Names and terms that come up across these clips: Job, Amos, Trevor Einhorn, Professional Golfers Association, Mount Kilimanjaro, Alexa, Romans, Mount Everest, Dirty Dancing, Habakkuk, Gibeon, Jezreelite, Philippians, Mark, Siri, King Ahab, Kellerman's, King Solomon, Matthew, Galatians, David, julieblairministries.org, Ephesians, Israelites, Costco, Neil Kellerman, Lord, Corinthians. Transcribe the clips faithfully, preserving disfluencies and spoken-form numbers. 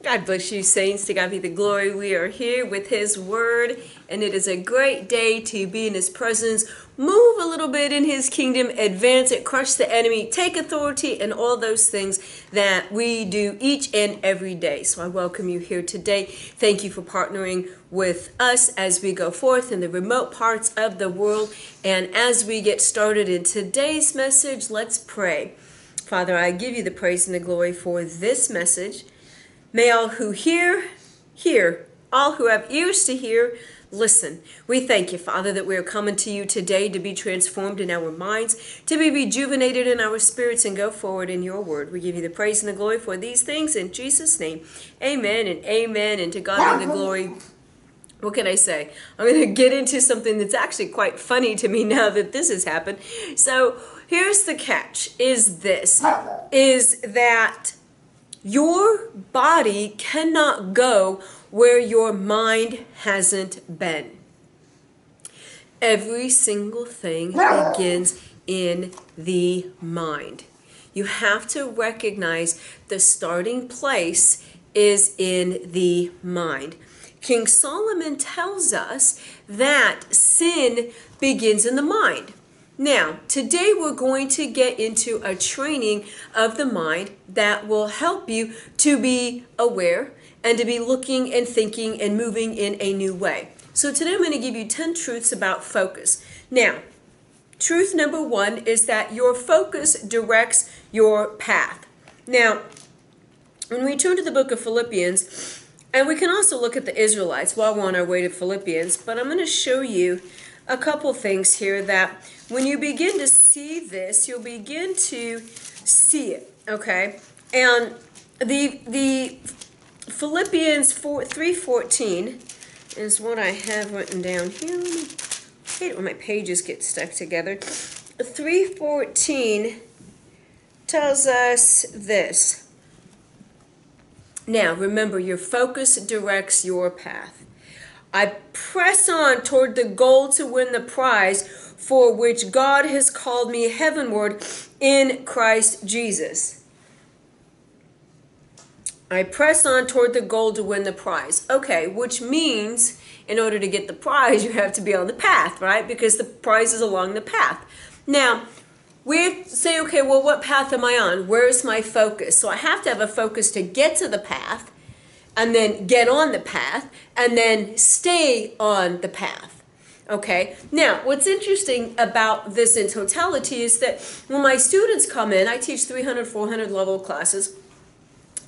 God bless you, saints. To God be the glory. We are here with His Word, and it is a great day to be in His presence. Move a little bit in His kingdom, advance it, crush the enemy, take authority, and all those things that we do each and every day. So I welcome you here today. Thank you for partnering with us as we go forth in the remote parts of the world. And as we get started in today's message, let's pray. Father, I give you the praise and the glory for this message. May all who hear, hear. All who have ears to hear, listen. We thank you, Father, that we are coming to you today to be transformed in our minds, to be rejuvenated in our spirits, and go forward in your word. We give you the praise and the glory for these things in Jesus' name. Amen and amen. And to God be the glory. What can I say? I'm going to get into something that's actually quite funny to me now that this has happened. So here's the catch, is this, is that your body cannot go where your mind hasn't been. Every single thing begins in the mind. You have to recognize the starting place is in the mind. King Solomon tells us that sin begins in the mind. Now, today we're going to get into a training of the mind that will help you to be aware and to be looking and thinking and moving in a new way. So today I'm going to give you ten truths about focus. Now, truth number one is that your focus directs your path. Now, when we turn to the book of Philippians, and we can also look at the Israelites while we're on our way to Philippians, but I'm going to show you a couple things here that when you begin to see this, you'll begin to see it, okay? And the the Philippians three fourteen is what I have written down here. I hate it when my pages get stuck together. three fourteen tells us this. Now, remember, your focus directs your path. I press on toward the goal to win the prize for which God has called me heavenward in Christ Jesus. I press on toward the goal to win the prize. Okay, which means in order to get the prize, you have to be on the path, right? Because the prize is along the path. Now, we say, okay, well, what path am I on? Where's my focus? So I have to have a focus to get to the path, and then get on the path, and then stay on the path, okay? Now, what's interesting about this in totality is that when my students come in, I teach three hundred, four hundred level classes,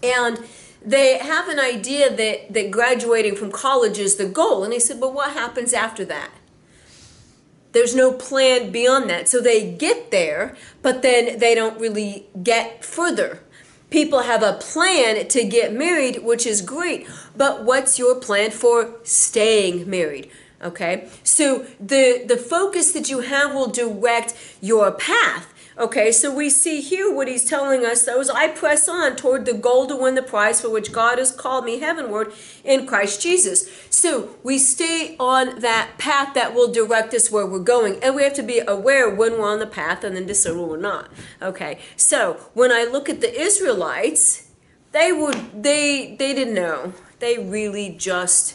and they have an idea that, that graduating from college is the goal, and they said, but what happens after that? There's no plan beyond that. So they get there, but then they don't really get further. People have a plan to get married, which is great, but what's your plan for staying married, okay? So the, the focus that you have will direct your path, okay? So we see here what he's telling us, those I press on toward the goal to win the prize for which God has called me heavenward in Christ Jesus. So we stay on that path that will direct us where we're going, and we have to be aware when we're on the path and then discern when we're not. Okay, so when I look at the Israelites, they would they they didn't know. They really just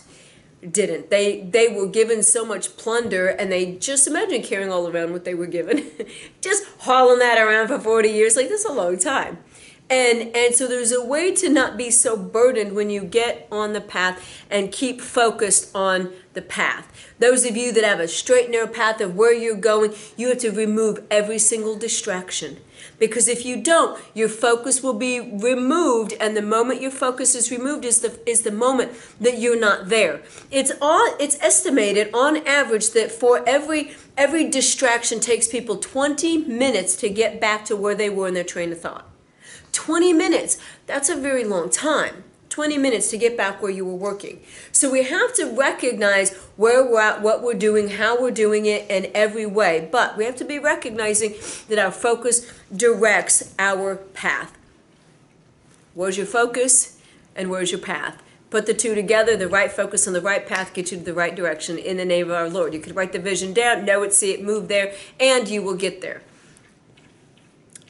didn't. They they were given so much plunder, and they just imagine carrying all around what they were given, just hauling that around for forty years. Like, that's a long time. And and so there's a way to not be so burdened when you get on the path and keep focused on the path. Those of you that have a straight narrow path of where you're going, you have to remove every single distraction. Because if you don't, your focus will be removed, and the moment your focus is removed is the is the moment that you're not there. It's all it's estimated on average that for every every distraction takes people twenty minutes to get back to where they were in their train of thought. twenty minutes, that's a very long time. twenty minutes to get back where you were working. So we have to recognize where we're at, what we're doing, how we're doing it in every way. But we have to be recognizing that our focus directs our path. Where's your focus and where's your path? Put the two together, the right focus and the right path get you to the right direction in the name of our Lord. You could write the vision down, know it, see it, move there, and you will get there.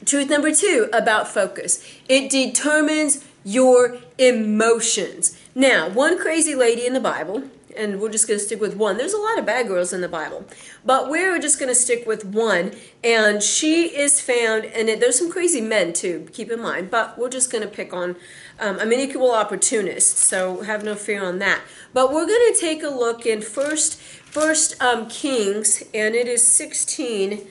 Truth number two about focus. It determines your emotions. Now, one crazy lady in the Bible, and we're just going to stick with one. There's a lot of bad girls in the Bible, but we're just going to stick with one. And she is found, and it, there's some crazy men too, keep in mind, but we're just going to pick on, um, I'm an equal opportunist, so have no fear on that. But we're going to take a look in First, first um, Kings, and it is sixteen,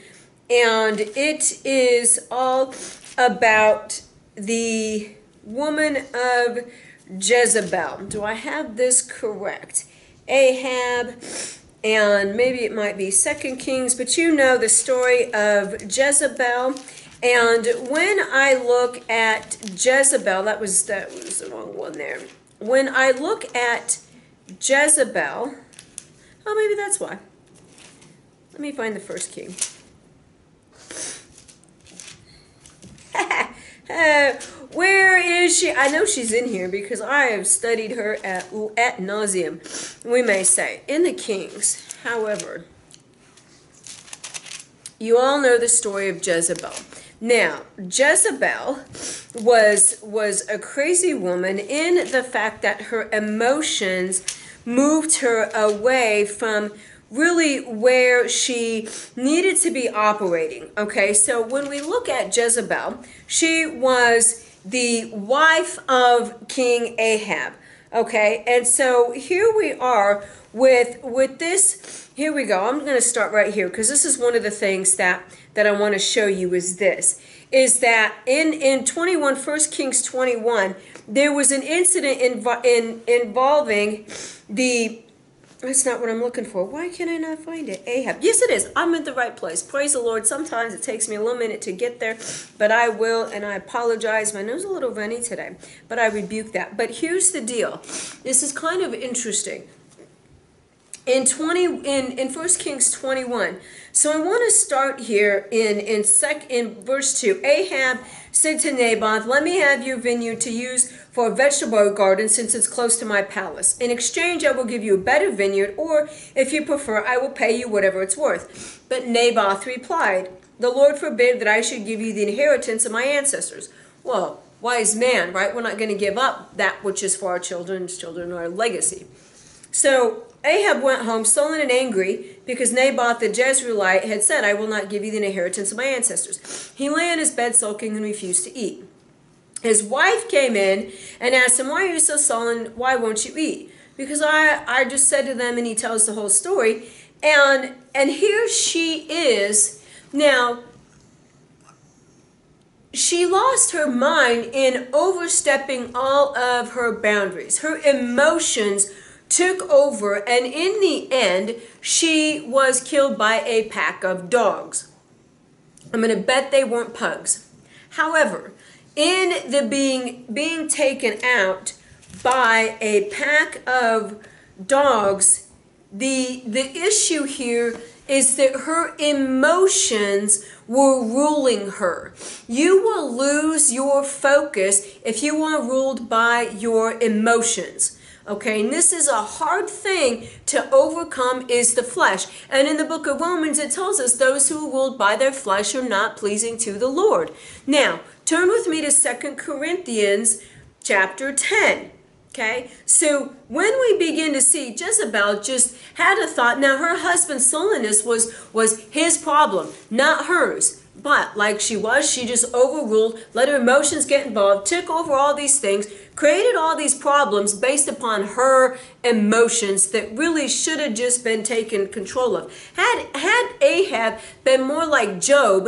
and it is all about the woman of Jezebel. Do I have this correct? Ahab, and maybe it might be Second Kings, but you know the story of Jezebel. And when I look at Jezebel, that was, that was the wrong one there. When I look at Jezebel, oh, maybe that's why. Let me find the first king. Uh, where is she? I know she's in here because I have studied her at, at nauseum, we may say, in the Kings. However, you all know the story of Jezebel. Now, Jezebel was, was a crazy woman in the fact that her emotions moved her away from really where she needed to be operating. Okay, so when we look at Jezebel, she was the wife of King Ahab. Okay, and so here we are with with this. Here we go. I'm going to start right here because this is one of the things that that I want to show you is this, is that in in twenty-one, First Kings twenty-one, there was an incident inv in involving the. That's not what I'm looking for. Why can I not find it? Ahab. Yes, it is. I'm at the right place. Praise the Lord. Sometimes it takes me a little minute to get there, but I will, and I apologize. My nose is a little runny today, but I rebuke that. But here's the deal. This is kind of interesting. In twenty in in First Kings twenty-one. So I want to start here in in sec in verse two. Ahab said to Naboth, "Let me have your vineyard to use for a vegetable garden, since it's close to my palace. In exchange, I will give you a better vineyard, or if you prefer, I will pay you whatever it's worth." But Naboth replied, "The Lord forbid that I should give you the inheritance of my ancestors." Well, wise man, right? We're not going to give up that which is for our children's children, our legacy. So Ahab went home sullen and angry because Naboth the Jezreelite had said, "I will not give you the inheritance of my ancestors." He lay in his bed sulking and refused to eat. His wife came in and asked him, "Why are you so sullen? Why won't you eat?" "Because I, I just said to them," and he tells the whole story. And, and here she is. Now, she lost her mind in overstepping all of her boundaries. Her emotions took over, and in the end, she was killed by a pack of dogs. I'm going to bet they weren't pugs. However, in the being being taken out by a pack of dogs, the the issue here is that her emotions were ruling her. You will lose your focus if you are ruled by your emotions. Okay, and this is a hard thing to overcome, is the flesh. And in the book of Romans, it tells us those who are ruled by their flesh are not pleasing to the Lord. Now, turn with me to Second Corinthians chapter ten. Okay, so when we begin to see Jezebel just had a thought. Now, her husband's sullenness was, was his problem, not hers. But like she was, she just overruled, let her emotions get involved, took over all these things, created all these problems based upon her emotions that really should have just been taken control of. Had, had Ahab been more like Job,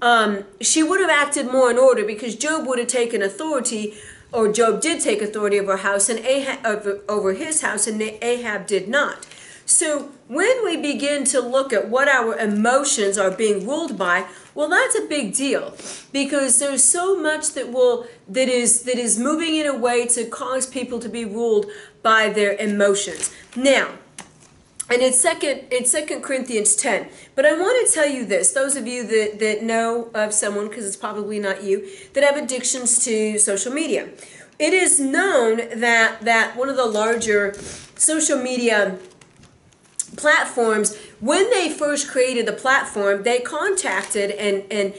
um, she would have acted more in order, because Job would have taken authority, or Job did take authority over, house and Ahab, over, over his house, and Ahab did not. So when we begin to look at what our emotions are being ruled by, well, that's a big deal, because there's so much that will that is that is moving in a way to cause people to be ruled by their emotions. Now, and it's second it's Second Corinthians ten. But I want to tell you this, those of you that, that know of someone, because it's probably not you, that have addictions to social media. It is known that that one of the larger social media platforms, when they first created the platform, they contacted and and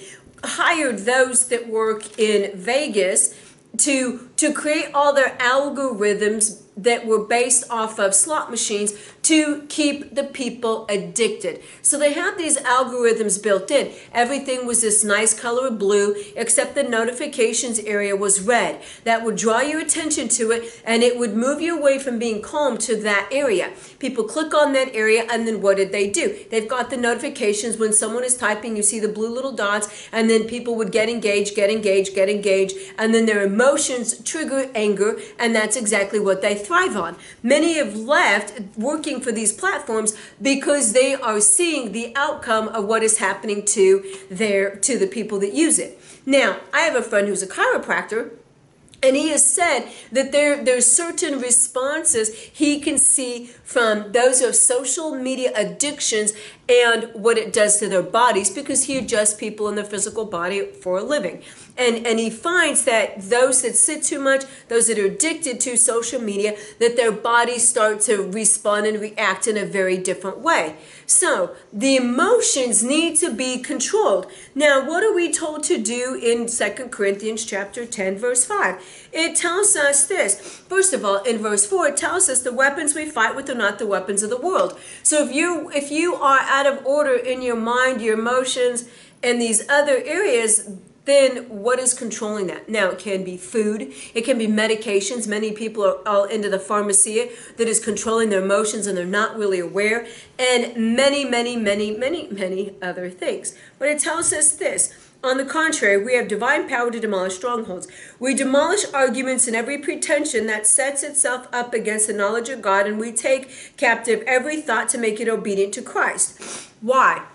hired those that work in Vegas to to create all their algorithms that were based off of slot machines to keep the people addicted. So they have these algorithms built in. Everything was this nice color of blue, except the notifications area was red. That would draw your attention to it, and it would move you away from being calm to that area. People click on that area, and then what did they do? They've got the notifications. When someone is typing, you see the blue little dots, and then people would get engaged, get engaged, get engaged, and then their emotions trigger anger, and that's exactly what they thrive on. Many have left working for these platforms because they are seeing the outcome of what is happening to their to the people that use it. Now, I have a friend who's a chiropractor, and he has said that there, there are certain responses he can see from those who have social media addictions and what it does to their bodies, because he adjusts people in their physical body for a living. And, and he finds that those that sit too much, those that are addicted to social media, that their bodies start to respond and react in a very different way. So the emotions need to be controlled. Now, what are we told to do in Second Corinthians chapter ten, verse five? It tells us this. First of all, in verse four, it tells us the weapons we fight with are not the weapons of the world. So if you, if you are out of order in your mind, your emotions, and these other areas, then what is controlling that? Now, it can be food. It can be medications. Many people are all into the pharmacia that is controlling their emotions, and they're not really aware. And many, many, many, many, many other things. But it tells us this. On the contrary, we have divine power to demolish strongholds. We demolish arguments and every pretension that sets itself up against the knowledge of God, and we take captive every thought to make it obedient to Christ. Why?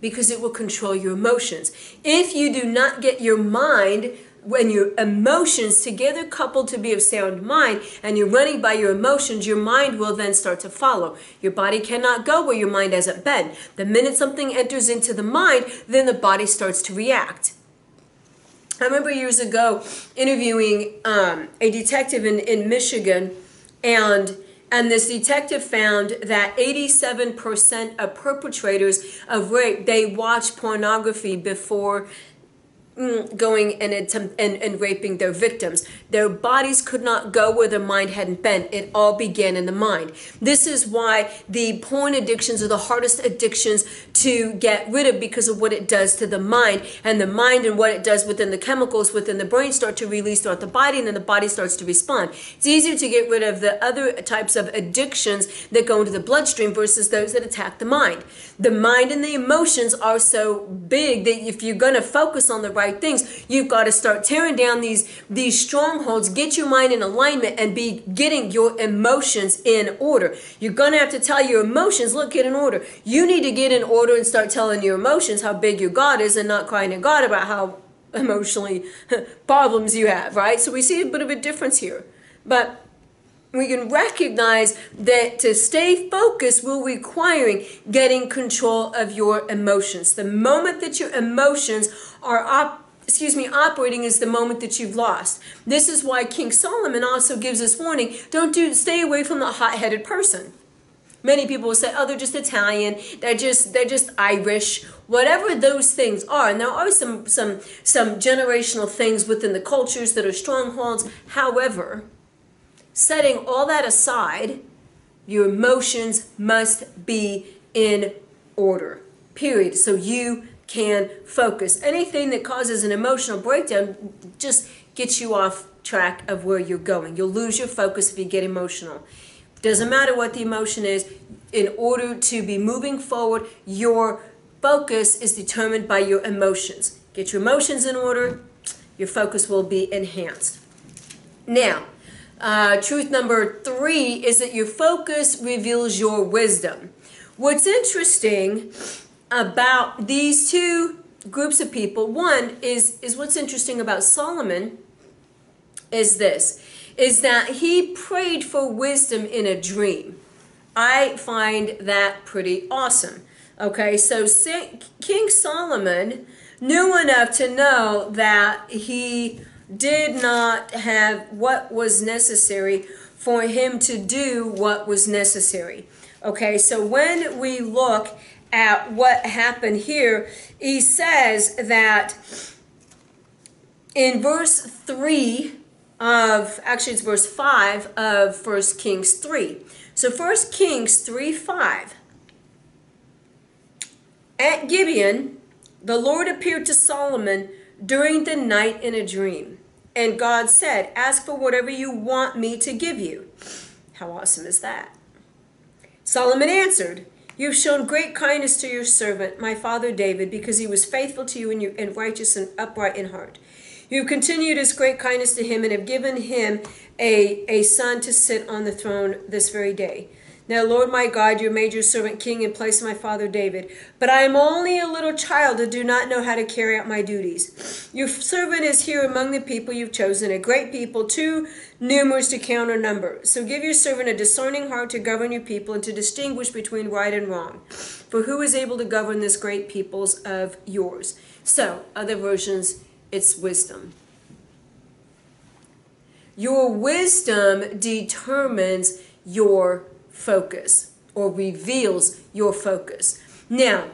Because it will control your emotions. If you do not get your mind, when your emotions together coupled to be of sound mind, and you're running by your emotions, your mind will then start to follow. Your body cannot go where your mind hasn't been. The minute something enters into the mind, then the body starts to react. I remember years ago interviewing um, a detective in, in Michigan, and And this detective found that eighty-seven percent of perpetrators of rape, they watch pornography before going and, attempt, and, and raping their victims. Their bodies could not go where their mind hadn't been. It all began in the mind. This is why the porn addictions are the hardest addictions to get rid of, because of what it does to the mind. And the mind and what it does within the chemicals within the brain start to release throughout the body, and then the body starts to respond. It's easier to get rid of the other types of addictions that go into the bloodstream versus those that attack the mind. The mind and the emotions are so big that if you're going to focus on the right things, you've got to start tearing down these these strongholds. Get your mind in alignment and be getting your emotions in order. You're going to have to tell your emotions, look, get in order. You need to get in order and start telling your emotions how big your God is, and not crying to God about how emotionally problems you have, right? So we see a bit of a difference here. But we can recognize that to stay focused will require getting control of your emotions. The moment that your emotions are up, excuse me, operating is the moment that you've lost. This is why King Solomon also gives us warning. Don't do, stay away from the hot-headed person. Many people will say, oh, they're just Italian, they're just, they're just Irish, whatever those things are. And there are some, some, some generational things within the cultures that are strongholds. However, setting all that aside, your emotions must be in order, period, so you can focus. Anything that causes an emotional breakdown just gets you off track of where you're going. You'll lose your focus if you get emotional. Doesn't matter what the emotion is. In order to be moving forward, your focus is determined by your emotions. Get your emotions in order, your focus will be enhanced. Now, Uh, truth number three is that your focus reveals your wisdom. What's interesting about these two groups of people, one is, is what's interesting about Solomon is this, is that he prayed for wisdom in a dream. I find that pretty awesome. Okay, so King Solomon knew enough to know that he did not have what was necessary for him to do what was necessary. Okay, so when we look at what happened here, he says that in verse three, of, actually it's verse five of First Kings three. So First Kings three five. At Gibeon, the Lord appeared to Solomon during the night in a dream. And God said, ask for whatever you want me to give you. How awesome is that? Solomon answered, you've shown great kindness to your servant, my father David, because he was faithful to you and, you, and righteous and upright in heart. You've continued his great kindness to him and have given him a, a son to sit on the throne this very day. Now, Lord my God, you have made your servant king in place of my father David. But I am only a little child and do not know how to carry out my duties. Your servant is here among the people you've chosen, a great people, too numerous to count or number. So give your servant a discerning heart to govern your people and to distinguish between right and wrong. For who is able to govern this great peoples of yours? So, other versions, it's wisdom. Your wisdom determines your focus, or reveals your focus. Now,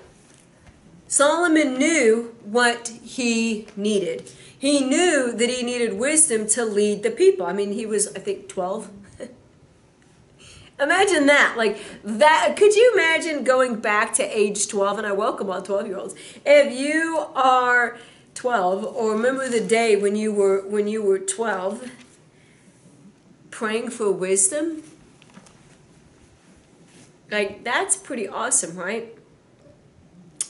Solomon knew what he needed. He knew that he needed wisdom to lead the people. I mean, he was, I think, twelve. Imagine that. Like that. Could you imagine going back to age twelve? And I welcome all twelve-year-olds. If you are twelve, or remember the day when you were when you were twelve, praying for wisdom. Like, that's pretty awesome, right?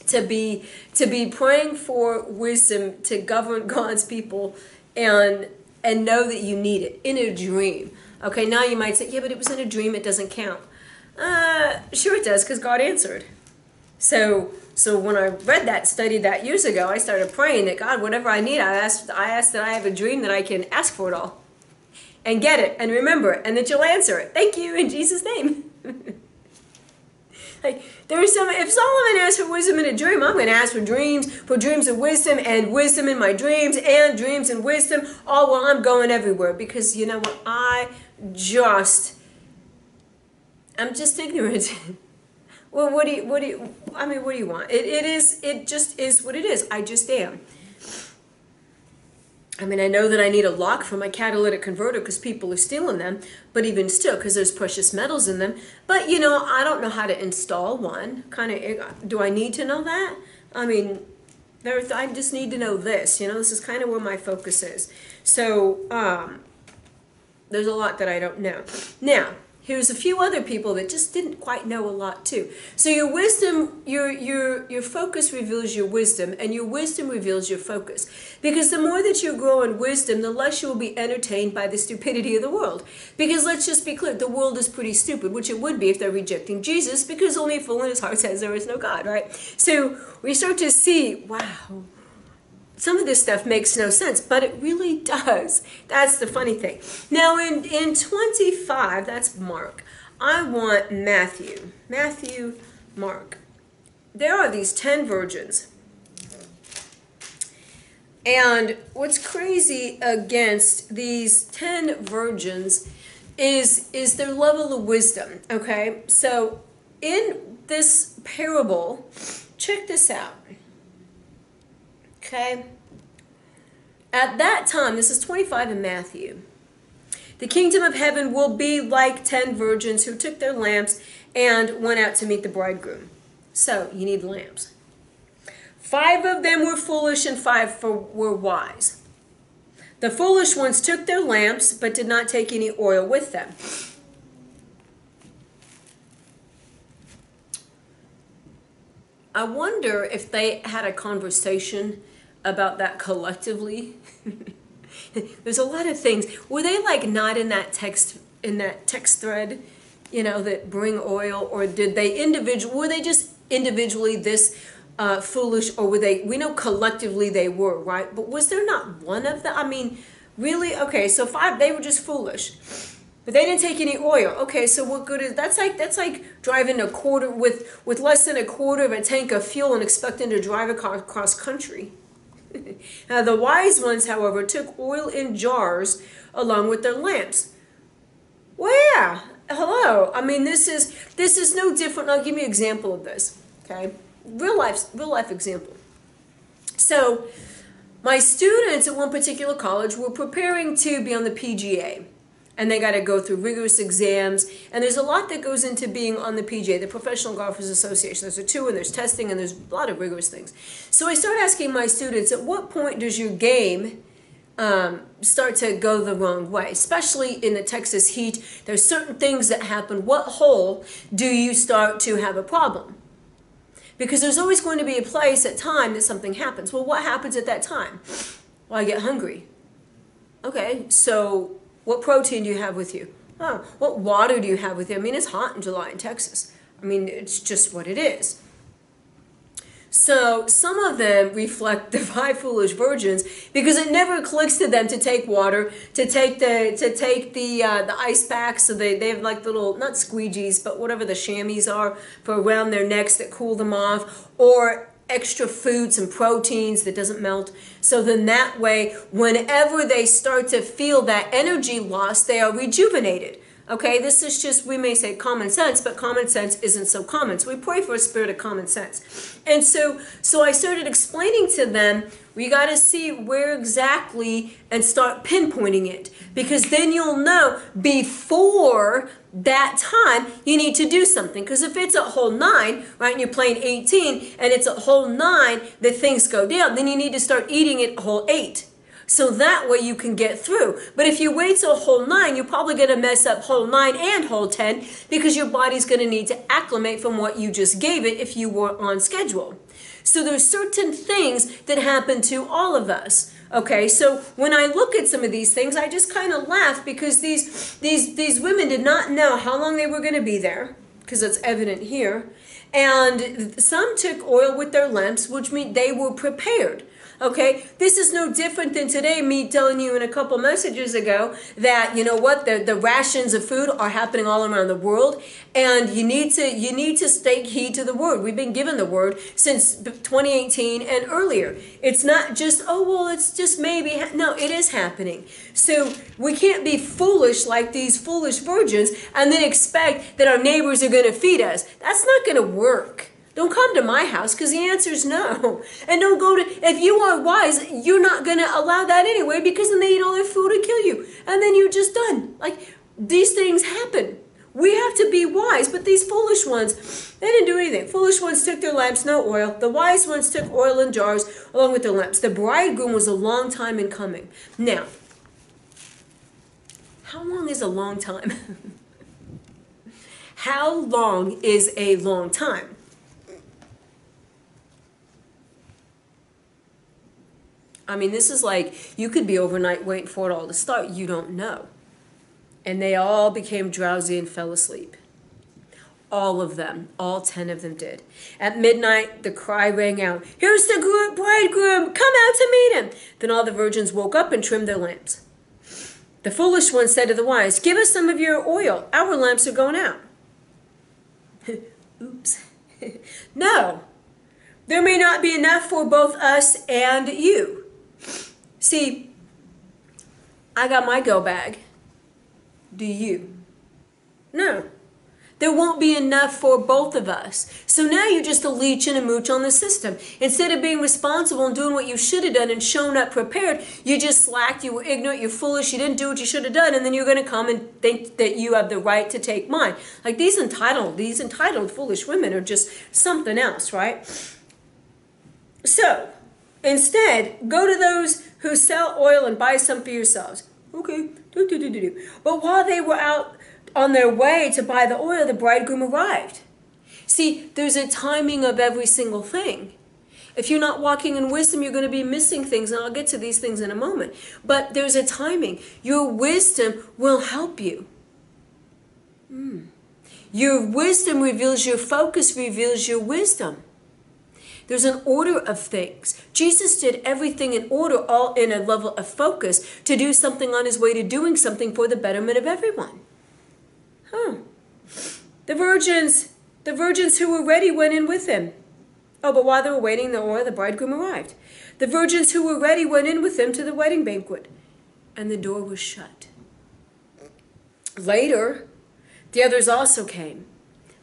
To be to be praying for wisdom to govern God's people and and know that you need it in a dream. Okay, now you might say, yeah, but it was in a dream, it doesn't count. Uh, sure it does, because God answered. So so when I read that, studied that years ago, I started praying that God, whatever I need, I asked I asked that I have a dream that I can ask for it all and get it and remember it and that you'll answer it. Thank you in Jesus' name. Like, there is some, if Solomon asked for wisdom in a dream, I'm going to ask for dreams, for dreams of wisdom, and wisdom in my dreams, and dreams and wisdom, all while I'm going everywhere. Because, you know what, I just, I'm just ignorant. Well, what do you, what do you, I mean, what do you want? It, it is, it just is what it is. I just am. I mean, I know that I need a lock for my catalytic converter because people are stealing them, but even still, because there's precious metals in them. But, you know, I don't know how to install one. Kind of, do I need to know that? I mean, there, I just need to know this. You know, this is kind of where my focus is. So, um, there's a lot that I don't know. Now, here's a few other people that just didn't quite know a lot too. So your wisdom, your, your, your focus reveals your wisdom, and your wisdom reveals your focus. Because the more that you grow in wisdom, the less you will be entertained by the stupidity of the world. Because let's just be clear, the world is pretty stupid, which it would be if they're rejecting Jesus, because only a fool in his heart says there is no God, right? So we start to see, wow, some of this stuff makes no sense, but it really does. That's the funny thing. Now, in, in twenty-five, that's Mark. I want Matthew. Matthew, Mark. There are these ten virgins. And what's crazy against these ten virgins is, is their level of wisdom, okay? So in this parable, check this out. Okay. At that time, this is twenty-five in Matthew, the kingdom of heaven will be like ten virgins who took their lamps and went out to meet the bridegroom. So you need lamps. Five of them were foolish and five for, were wise. The foolish ones took their lamps but did not take any oil with them. I wonder if they had a conversation about that collectively. There's a lot of things. Were they like not in that text in that text thread, you know, that bring oil, or did they individual? Were they just individually this uh, foolish, or were they? We know collectively they were, right? But was there not one of them? I mean, really? Okay, so five. They were just foolish, but they didn't take any oil. Okay, so what good is that's like that's like driving a quarter with with less than a quarter of a tank of fuel and expecting to drive across country. Now, the wise ones, however, took oil in jars along with their lamps. Well, yeah, hello. I mean, this is this is no different. I'll give you an example of this. Okay, real life, real life example. So, my students at one particular college were preparing to be on the P G A, and they got to go through rigorous exams, and there's a lot that goes into being on the P G A, the Professional Golfers Association. There's a tour, and there's testing, and there's a lot of rigorous things. So I started asking my students, at what point does your game um, start to go the wrong way? Especially in the Texas heat, there's certain things that happen. What hole do you start to have a problem? Because there's always going to be a place at time that something happens. Well, what happens at that time? Well, I get hungry. Okay, so what protein do you have with you? Oh, what water do you have with you? I mean, it's hot in July in Texas. I mean, it's just what it is. So some of them reflect the five foolish virgins because it never clicks to them to take water, to take the to take the uh, the ice pack. So they, they have like little, not squeegees, but whatever the chamois are for around their necks that cool them off, or extra foods and proteins that doesn't melt. So then that way, whenever they start to feel that energy loss, they are rejuvenated. Okay, this is just, we may say common sense, but common sense isn't so common. So we pray for a spirit of common sense. And so, so I started explaining to them, we got to see where exactly and start pinpointing it. Because then you'll know before that time you need to do something. Because if it's at hole nine, right, and you're playing eighteen, and it's at hole nine that things go down, then you need to start eating at hole eight. So that way you can get through. But if you wait till hole nine, you're probably going to mess up hole nine and hole ten because your body's going to need to acclimate from what you just gave it if you were on schedule. So there's certain things that happen to all of us. Okay, so when I look at some of these things, I just kind of laugh because these, these, these women did not know how long they were going to be there, because it's evident here. And some took oil with their lamps, which means they were prepared. Okay, this is no different than today, me telling you in a couple messages ago that, you know what, the, the rations of food are happening all around the world, and you need to you need to take heed to the word. We've been given the word since twenty eighteen and earlier. It's not just, oh, well, it's just maybe. No, it is happening. So we can't be foolish like these foolish virgins and then expect that our neighbors are going to feed us. That's not going to work. Don't come to my house because the answer is no. And don't go to, if you are wise, you're not going to allow that anyway because then they eat all their food and kill you. And then you're just done. Like, these things happen. We have to be wise. But these foolish ones, they didn't do anything. Foolish ones took their lamps, no oil. The wise ones took oil in jars along with their lamps. The bridegroom was a long time in coming. Now, how long is a long time? How long is a long time? I mean, this is like, you could be overnight waiting for it all to start. You don't know. And they all became drowsy and fell asleep. All of them. All ten of them did. At midnight, the cry rang out, "Here's the bridegroom! Come out to meet him!" Then all the virgins woke up and trimmed their lamps. The foolish one said to the wise, "Give us some of your oil. Our lamps are going out." Oops. No. There may not be enough for both us and you. See, I got my go bag. Do you? No. There won't be enough for both of us. So now you're just a leech and a mooch on the system. Instead of being responsible and doing what you should have done and shown up prepared, you just slacked, you were ignorant, you're foolish, you didn't do what you should have done, and then you're going to come and think that you have the right to take mine. Like these entitled, these entitled foolish women are just something else, right? So, instead, go to those who sell oil and buy some for yourselves. Okay, do, do, do, do, do. But while they were out on their way to buy the oil, the bridegroom arrived. See, there's a timing of every single thing. If you're not walking in wisdom, you're going to be missing things, and I'll get to these things in a moment. But there's a timing. Your wisdom will help you. Mm. Your wisdom reveals your focus, reveals your wisdom. There's an order of things. Jesus did everything in order, all in a level of focus, to do something on his way to doing something for the betterment of everyone. Huh. The virgins, the virgins who were ready went in with him. Oh, but while they were waiting, the oil, the bridegroom arrived. The virgins who were ready went in with him to the wedding banquet, and the door was shut. Later, the others also came.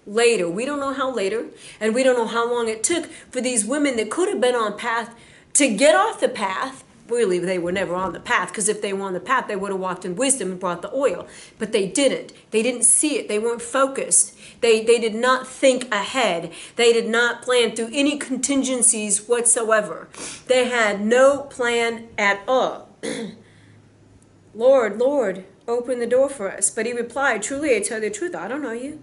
Later, we don't know how later, and we don't know how long it took for these women that could have been on path to get off the path really they were never on the path, because if they were on the path, they would have walked in wisdom and brought the oil. But they didn't. They didn't see it. They weren't focused. They, they did not think ahead. They did not plan through any contingencies whatsoever. They had no plan at all. Lord, Lord, open the door for us. But he replied, truly I tell you the truth, I don't know you.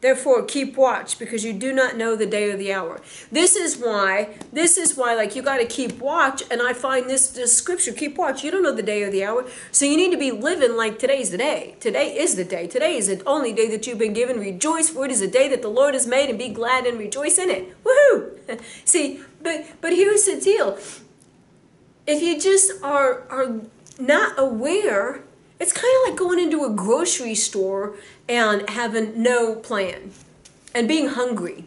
Therefore, keep watch, because you do not know the day or the hour. This is why, this is why, like, you got to keep watch. And I find this, this scripture, keep watch. You don't know the day or the hour. So you need to be living like today's the day. Today is the day. Today is the only day that you've been given. Rejoice, for it is the day that the Lord has made, and be glad and rejoice in it. Woohoo! See, but, but here's the deal. If you just are, are not aware, it's kind of like going into a grocery store and having no plan and being hungry.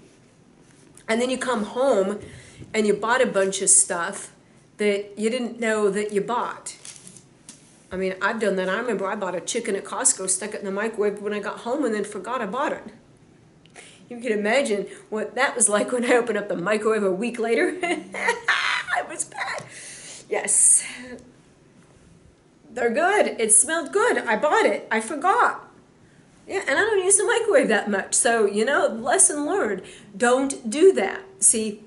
And then you come home and you bought a bunch of stuff that you didn't know that you bought. I mean, I've done that. I remember I bought a chicken at Costco, stuck it in the microwave when I got home, and then forgot I bought it. You can imagine what that was like when I opened up the microwave a week later. It was bad. Yes. They're good. It smelled good. I bought it. I forgot. Yeah, and I don't use the microwave that much. So, you know, lesson learned. Don't do that. See,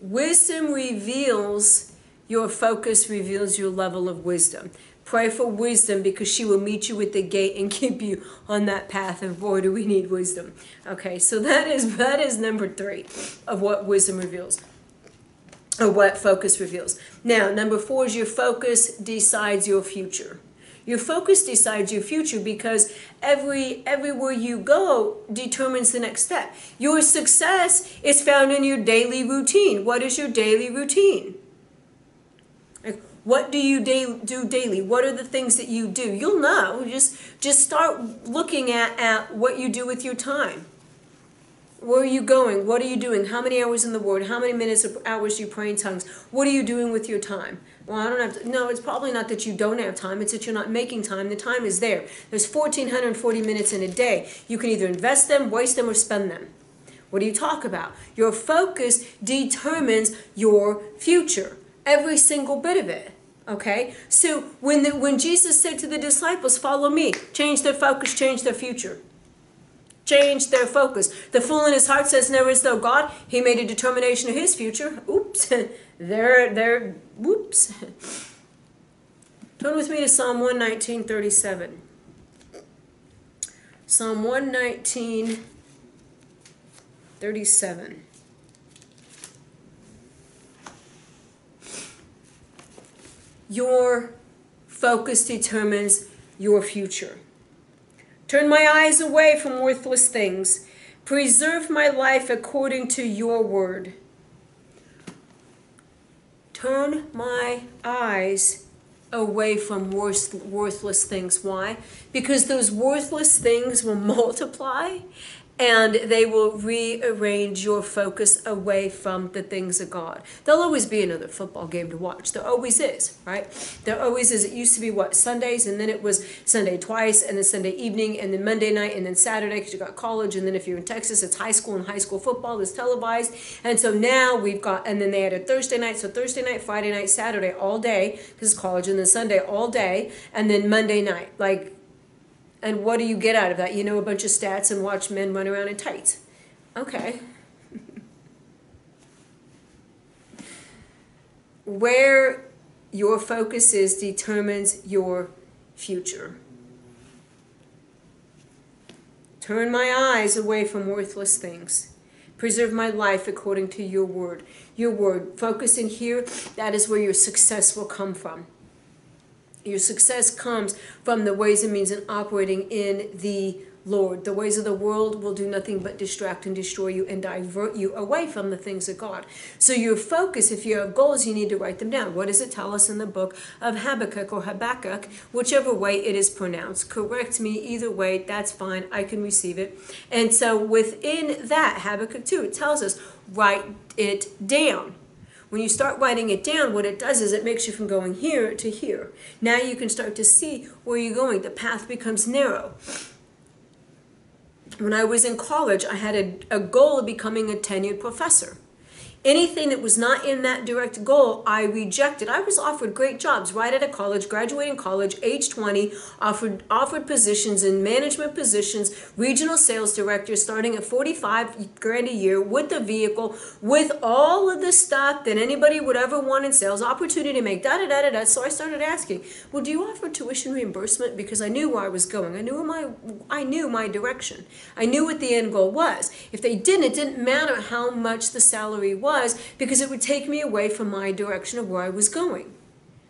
wisdom reveals your focus, reveals your level of wisdom. Pray for wisdom, because she will meet you at the gate and keep you on that path. And boy, do we need wisdom. Okay, so that is, that is number three of what wisdom reveals. Or what focus reveals. Now, number four is your focus decides your future. Your focus decides your future, because every everywhere you go determines the next step. Your success is found in your daily routine. What is your daily routine? Like, what do you da- do daily? What are the things that you do? You'll know. Just, just start looking at, at what you do with your time. Where are you going? What are you doing? How many hours in the Word? How many minutes or hours do you pray in tongues? What are you doing with your time? Well, I don't have to. No, it's probably not that you don't have time. It's that you're not making time. The time is there. There's one thousand four hundred forty minutes in a day. You can either invest them, waste them, or spend them. What do you talk about? Your focus determines your future. Every single bit of it. Okay? So when, the, when Jesus said to the disciples, follow me, change their focus, change their future. Change their focus. The fool in his heart says, there is no God. He made a determination of his future. Oops. there, there, whoops. Turn with me to Psalm one nineteen, thirty-seven. Psalm one nineteen, thirty-seven. Your focus determines your future. Turn my eyes away from worthless things. Preserve my life according to your word. Turn my eyes away from worth, worthless things. Why? Because those worthless things will multiply, and they will rearrange your focus away from the things of God. There'll always be another football game to watch. There always is, right? There always is. It used to be, what, Sundays? And then it was Sunday twice, and then Sunday evening, and then Monday night, and then Saturday, because you got college. And then if you're in Texas, it's high school, and high school football is televised. And so now we've got, and then they added Thursday night. So Thursday night, Friday night, Saturday, all day, because it's college, and then Sunday all day, and then Monday night, like, and what do you get out of that? You know a bunch of stats and watch men run around in tights. Okay. Where your focus is determines your future. Turn my eyes away from worthless things. Preserve my life according to your word. Your word. Focus in here. That is where your success will come from. Your success comes from the ways and means and operating in the Lord. The ways of the world will do nothing but distract and destroy you and divert you away from the things of God. So your focus, if you have goals, you need to write them down. What does it tell us in the book of Habakkuk or Habakkuk, whichever way it is pronounced? Correct me either way. That's fine. I can receive it. And so within that, Habakkuk two, it tells us, write it down. When you start writing it down, what it does is it makes you from going here to here. Now you can start to see where you're going. The path becomes narrow. When I was in college, I had a, a goal of becoming a tenured professor. Anything that was not in that direct goal, I rejected. I was offered great jobs right out of college, graduating college, age twenty, offered offered positions in management positions, regional sales director, starting at forty-five grand a year with a vehicle, with all of the stuff that anybody would ever want in sales, opportunity to make da da da da da. So I started asking, well, do you offer tuition reimbursement? Because I knew where I was going. I knew my I knew my direction. I knew what the end goal was. If they didn't, it didn't matter how much the salary was, because it would take me away from my direction of where I was going.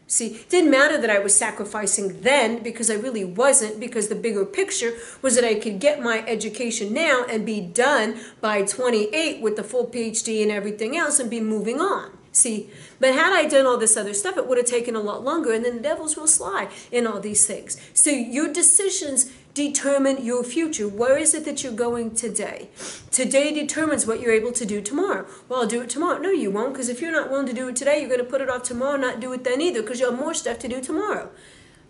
See, it didn't matter that I was sacrificing then, because I really wasn't, because the bigger picture was that I could get my education now and be done by twenty-eight with the full P H D and everything else and be moving on. See, but had I done all this other stuff, it would have taken a lot longer, and then the devil's real sly in all these things. So your decisions determine your future. Where is it that you're going today? Today determines what you're able to do tomorrow. Well, I'll do it tomorrow. No, you won't, because if you're not willing to do it today, you're going to put it off tomorrow, not do it then either, because you have more stuff to do tomorrow.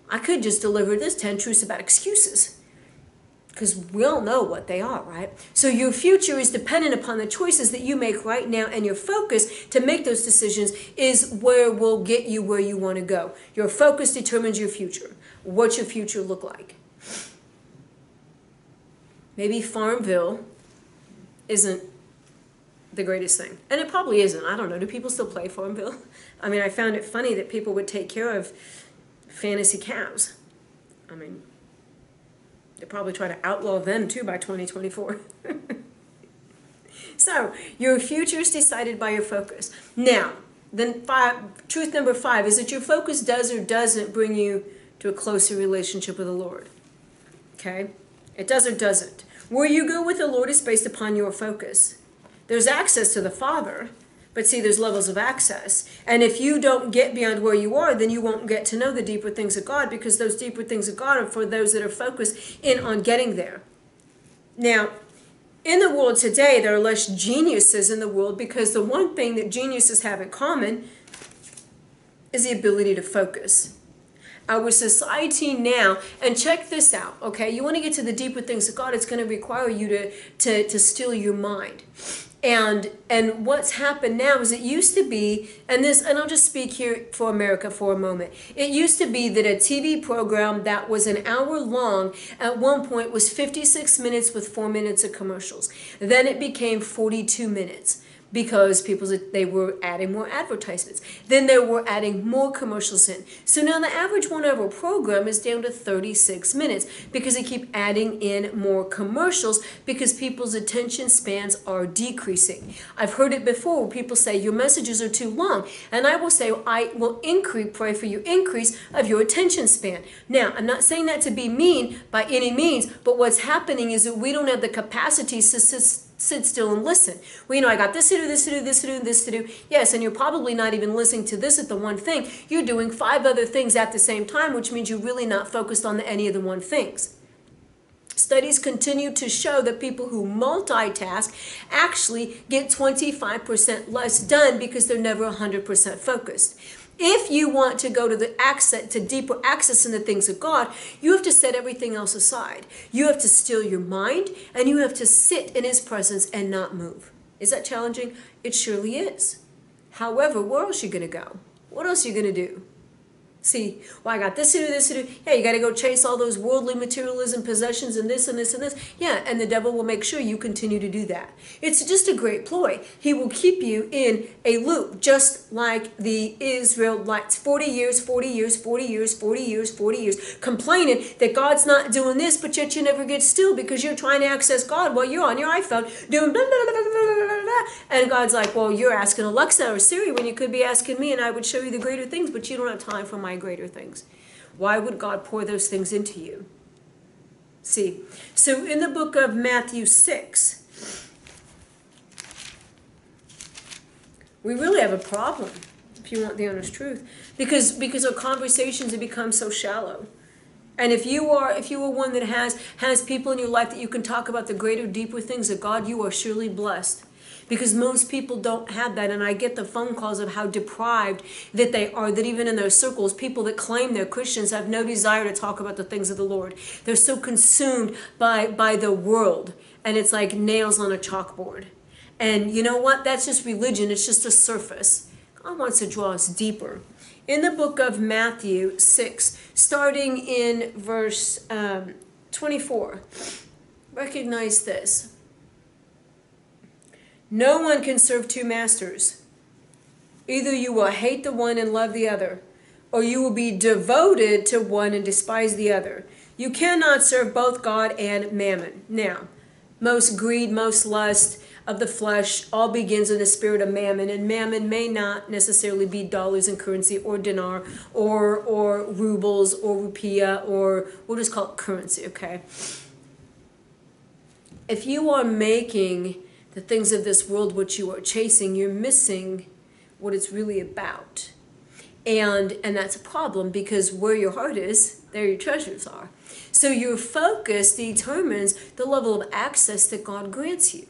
I could just deliver this ten truths about excuses, because we all know what they are, right? So your future is dependent upon the choices that you make right now, and your focus to make those decisions is where will get you where you want to go. Your focus determines your future. What's your future look like? Maybe Farmville isn't the greatest thing. And it probably isn't. I don't know. Do people still play Farmville? I mean, I found it funny that people would take care of fantasy cows. I mean, they probably try to outlaw them, too, by twenty twenty-four. So, your future is decided by your focus. Now, then five, truth number five is that your focus does or doesn't bring you to a closer relationship with the Lord. Okay? It does or doesn't. Where you go with the Lord is based upon your focus. There's access to the Father, but see, there's levels of access. And if you don't get beyond where you are, then you won't get to know the deeper things of God, because those deeper things of God are for those that are focused in on getting there. Now, in the world today, there are less geniuses in the world, because the one thing that geniuses have in common is the ability to focus. Our society now, and check this out, okay? You want to get to the deeper things of God, it's going to require you to, to, to still your mind. And, and what's happened now is it used to be, and this, and I'll just speak here for America for a moment. It used to be that a T V program that was an hour long at one point was fifty-six minutes with four minutes of commercials. Then it became forty-two minutes. Because people, they were adding more advertisements. Then they were adding more commercials in. So now the average one-hour program is down to thirty-six minutes, because they keep adding in more commercials, because people's attention spans are decreasing. I've heard it before where people say, your messages are too long. And I will say, well, I will increase, pray for your increase of your attention span. Now, I'm not saying that to be mean by any means, but what's happening is that we don't have the capacity to sit still and listen. Well, you know, I got this to do, this to do, this to do, this to do. Yes, and you're probably not even listening to this at the one thing. You're doing five other things at the same time, which means you're really not focused on the, any of the one things. Studies continue to show that people who multitask actually get twenty-five percent less done, because they're never one hundred percent focused. If you want to go to the access, to deeper access in the things of God, you have to set everything else aside. You have to still your mind, and you have to sit in His presence and not move. Is that challenging? It surely is. However, where else are you going to go? What else are you going to do? See, well, I got this to do, this to do. Yeah, you got to go chase all those worldly materialism, possessions, and this and this and this. Yeah, and the devil will make sure you continue to do that. It's just a great ploy. He will keep you in a loop, just like the Israelites. forty years, forty years, forty years, forty years, forty years, complaining that God's not doing this, but yet you never get still, because you're trying to access God while you're on your iPhone doing blah, blah, blah, blah, blah, blah, blah. And God's like, well, you're asking Alexa or Siri when you could be asking me, and I would show you the greater things, but you don't have time for my greater things. Why would God pour those things into you? See, so in the book of Matthew six, we really have a problem, if you want the honest truth, because because our conversations have become so shallow. And if you are if you are one that has has people in your life that you can talk about the greater, deeper things of God, you are surely blessed. Because most people don't have that, and I get the phone calls of how deprived that they are, that even in their circles, people that claim they're Christians have no desire to talk about the things of the Lord. They're so consumed by, by the world, and it's like nails on a chalkboard. And you know what? That's just religion. It's just a surface. God wants to draw us deeper. In the book of Matthew six, starting in verse um, twenty-four, recognize this. No one can serve two masters. Either you will hate the one and love the other, or you will be devoted to one and despise the other. You cannot serve both God and mammon. Now, most greed, most lust of the flesh all begins in the spirit of mammon, and mammon may not necessarily be dollars in currency or dinar or or rubles or rupiah, or we'll just call it currency, okay? If you are making the things of this world what you are chasing, you're missing what it's really about. And and that's a problem, because where your heart is, there your treasures are. So your focus determines the level of access that God grants you.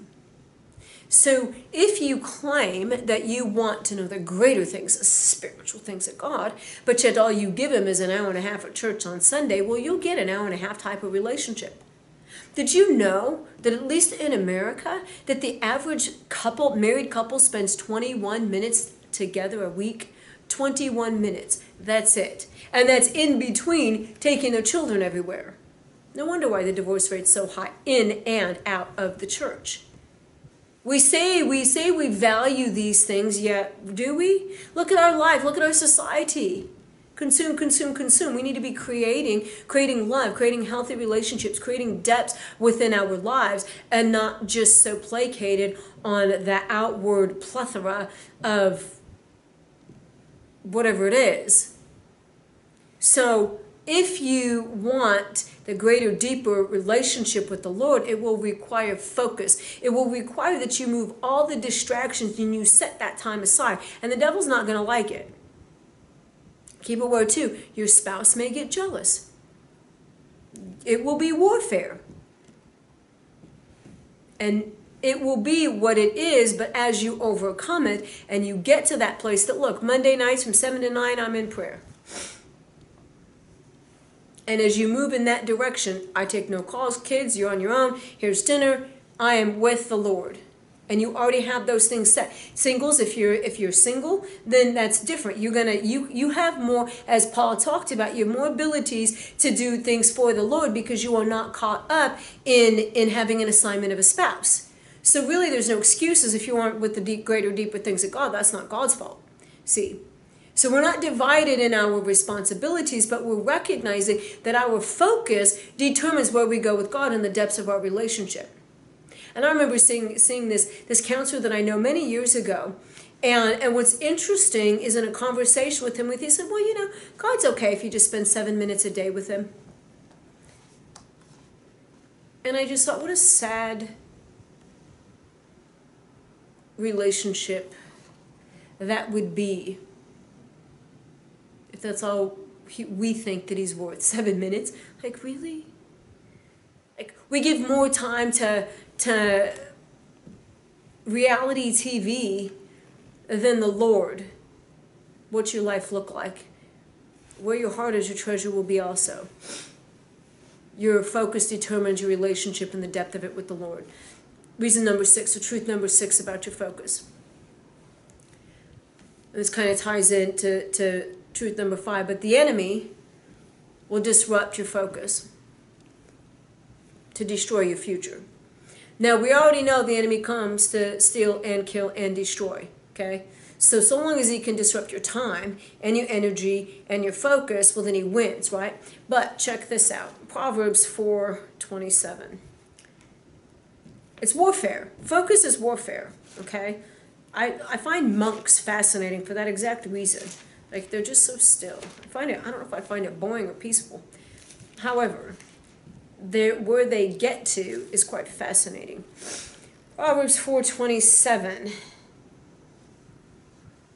So if you claim that you want to know the greater things, the spiritual things of God, but yet all you give him is an hour and a half at church on Sunday, well, you'll get an hour and a half type of relationship. Did you know that at least in America, that the average couple, married couple, spends twenty-one minutes together a week? twenty-one minutes, that's it. And that's in between taking their children everywhere. No wonder why the divorce rate's so high in and out of the church. We say, we say we value these things, yet do we? Look at our life, look at our society. Consume, consume, consume. We need to be creating, creating love, creating healthy relationships, creating depths within our lives, and not just so placated on the outward plethora of whatever it is. So if you want the greater, deeper relationship with the Lord, it will require focus. It will require that you move all the distractions and you set that time aside. And the devil's not going to like it. Keep aware too, your spouse may get jealous. It will be warfare. And it will be what it is, but as you overcome it and you get to that place that, look, Monday nights from seven to nine, I'm in prayer. And as you move in that direction, I take no calls, kids, you're on your own, here's dinner, I am with the Lord. And you already have those things set. Singles, if you're if you're single, then that's different. You're gonna you you have more, as Paul talked about, you have more abilities to do things for the Lord, because you are not caught up in in having an assignment of a spouse. So really, there's no excuses if you aren't with the deep, greater, deeper things of God. That's not God's fault. See. So we're not divided in our responsibilities, but we're recognizing that our focus determines where we go with God in the depths of our relationship. And I remember seeing, seeing this, this counselor that I know many years ago. And, and what's interesting is, in a conversation with him, with he said, well, you know, God's okay if you just spend seven minutes a day with him. And I just thought, what a sad relationship that would be if that's all he, we think that he's worth, seven minutes. Like, really? Like, we give more time to... to reality T V than the Lord. What's your life look like? Where your heart is, your treasure will be also. Your focus determines your relationship and the depth of it with the Lord. Reason number six, so truth number six about your focus. And this kind of ties into to truth number five, but the enemy will disrupt your focus to destroy your future. Now, we already know the enemy comes to steal and kill and destroy, okay? So, so long as he can disrupt your time and your energy and your focus, well, then he wins, right? But check this out. Proverbs four twenty-seven. It's warfare. Focus is warfare, okay? I, I find monks fascinating for that exact reason. Like, they're just so still. I find it, I don't know if I find it boring or peaceful. However... There, where they get to is quite fascinating. Proverbs four twenty-seven.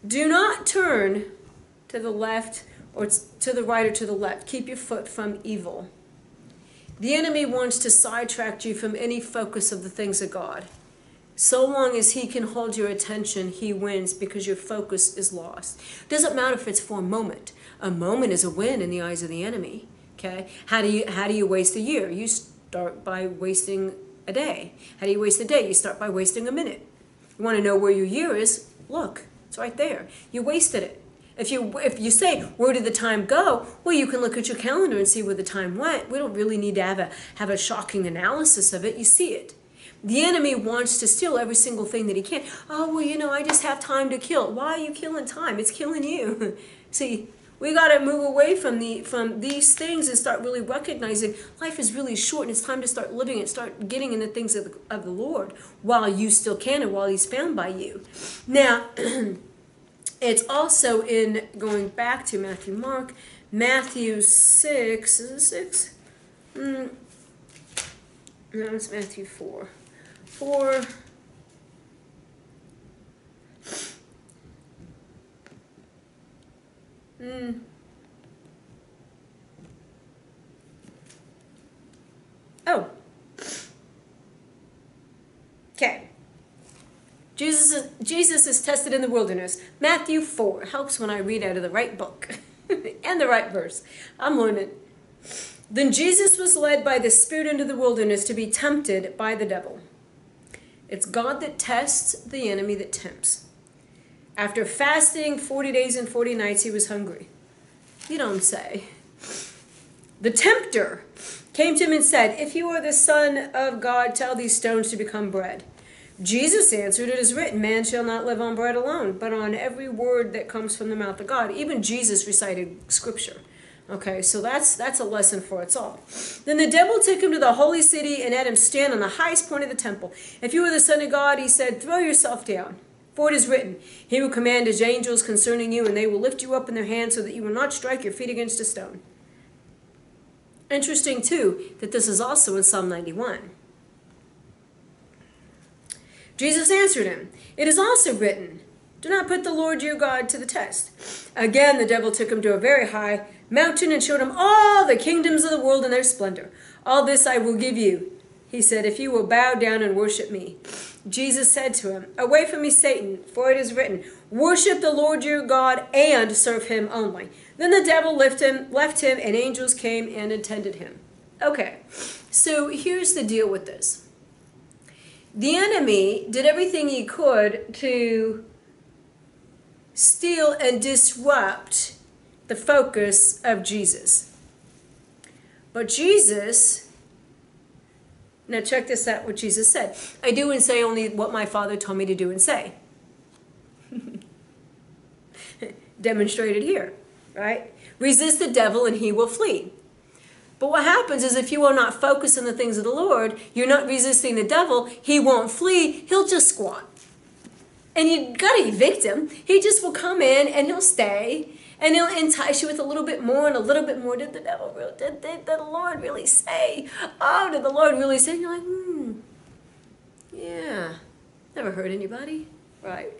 Do not turn to the left or to the right or to the left. Keep your foot from evil. The enemy wants to sidetrack you from any focus of the things of God. So long as he can hold your attention, he wins, because your focus is lost. Doesn't matter if it's for a moment. A moment is a win in the eyes of the enemy. Okay, how do you how do you waste a year? You start by wasting a day. How do you waste a day? You start by wasting a minute. You want to know where your year is? Look, it's right there. You wasted it. If you, if you say, where did the time go? Well, you can look at your calendar and see where the time went. We don't really need to have a, have a shocking analysis of it. You see it. The enemy wants to steal every single thing that he can. Oh, well, you know, I just have time to kill. Why are you killing time? It's killing you. See, we got to move away from the from these things and start really recognizing life is really short, and it's time to start living it, start getting in the things of the, of the Lord while you still can and while he's found by you. Now, it's also in, going back to Matthew, Mark, Matthew six, is it six? Mm. No, it's Matthew four. four. Mm. Oh. Okay. Jesus is, Jesus is tested in the wilderness. Matthew four. Helps when I read out of the right book and the right verse. I'm learning. Then Jesus was led by the Spirit into the wilderness to be tempted by the devil. It's God that tests, the enemy that tempts. After fasting forty days and forty nights, he was hungry. You don't say. The tempter came to him and said, if you are the Son of God, tell these stones to become bread. Jesus answered, it is written, man shall not live on bread alone, but on every word that comes from the mouth of God. Even Jesus recited scripture. Okay, so that's that's a lesson for us all. Then the devil took him to the holy city and had him stand on the highest point of the temple. If you were the Son of God, he said, throw yourself down. For it is written, he will command his angels concerning you, and they will lift you up in their hands so that you will not strike your feet against a stone. Interesting, too, that this is also in Psalm ninety-one. Jesus answered him, it is also written, do not put the Lord your God to the test. Again, the devil took him to a very high mountain and showed him all the kingdoms of the world and their splendor. All this I will give you, he said, if you will bow down and worship me. Jesus said to him, away from me, Satan, for it is written, worship the Lord your God and serve him only. Then the devil left him, left him and angels came and attended him. Okay, so here's the deal with this. The enemy did everything he could to steal and disrupt the focus of Jesus. But Jesus, now check this out, what Jesus said. I do and say only what my Father told me to do and say. Demonstrated here, right? Resist the devil and he will flee. But what happens is if you are not focused on the things of the Lord, you're not resisting the devil, he won't flee, he'll just squat. And you've got to evict him. He just will come in and he'll stay. And he'll entice you with a little bit more and a little bit more. Did the devil really, did, did the Lord really say? Oh, did the Lord really say? And you're like, hmm, yeah, never hurt anybody, right?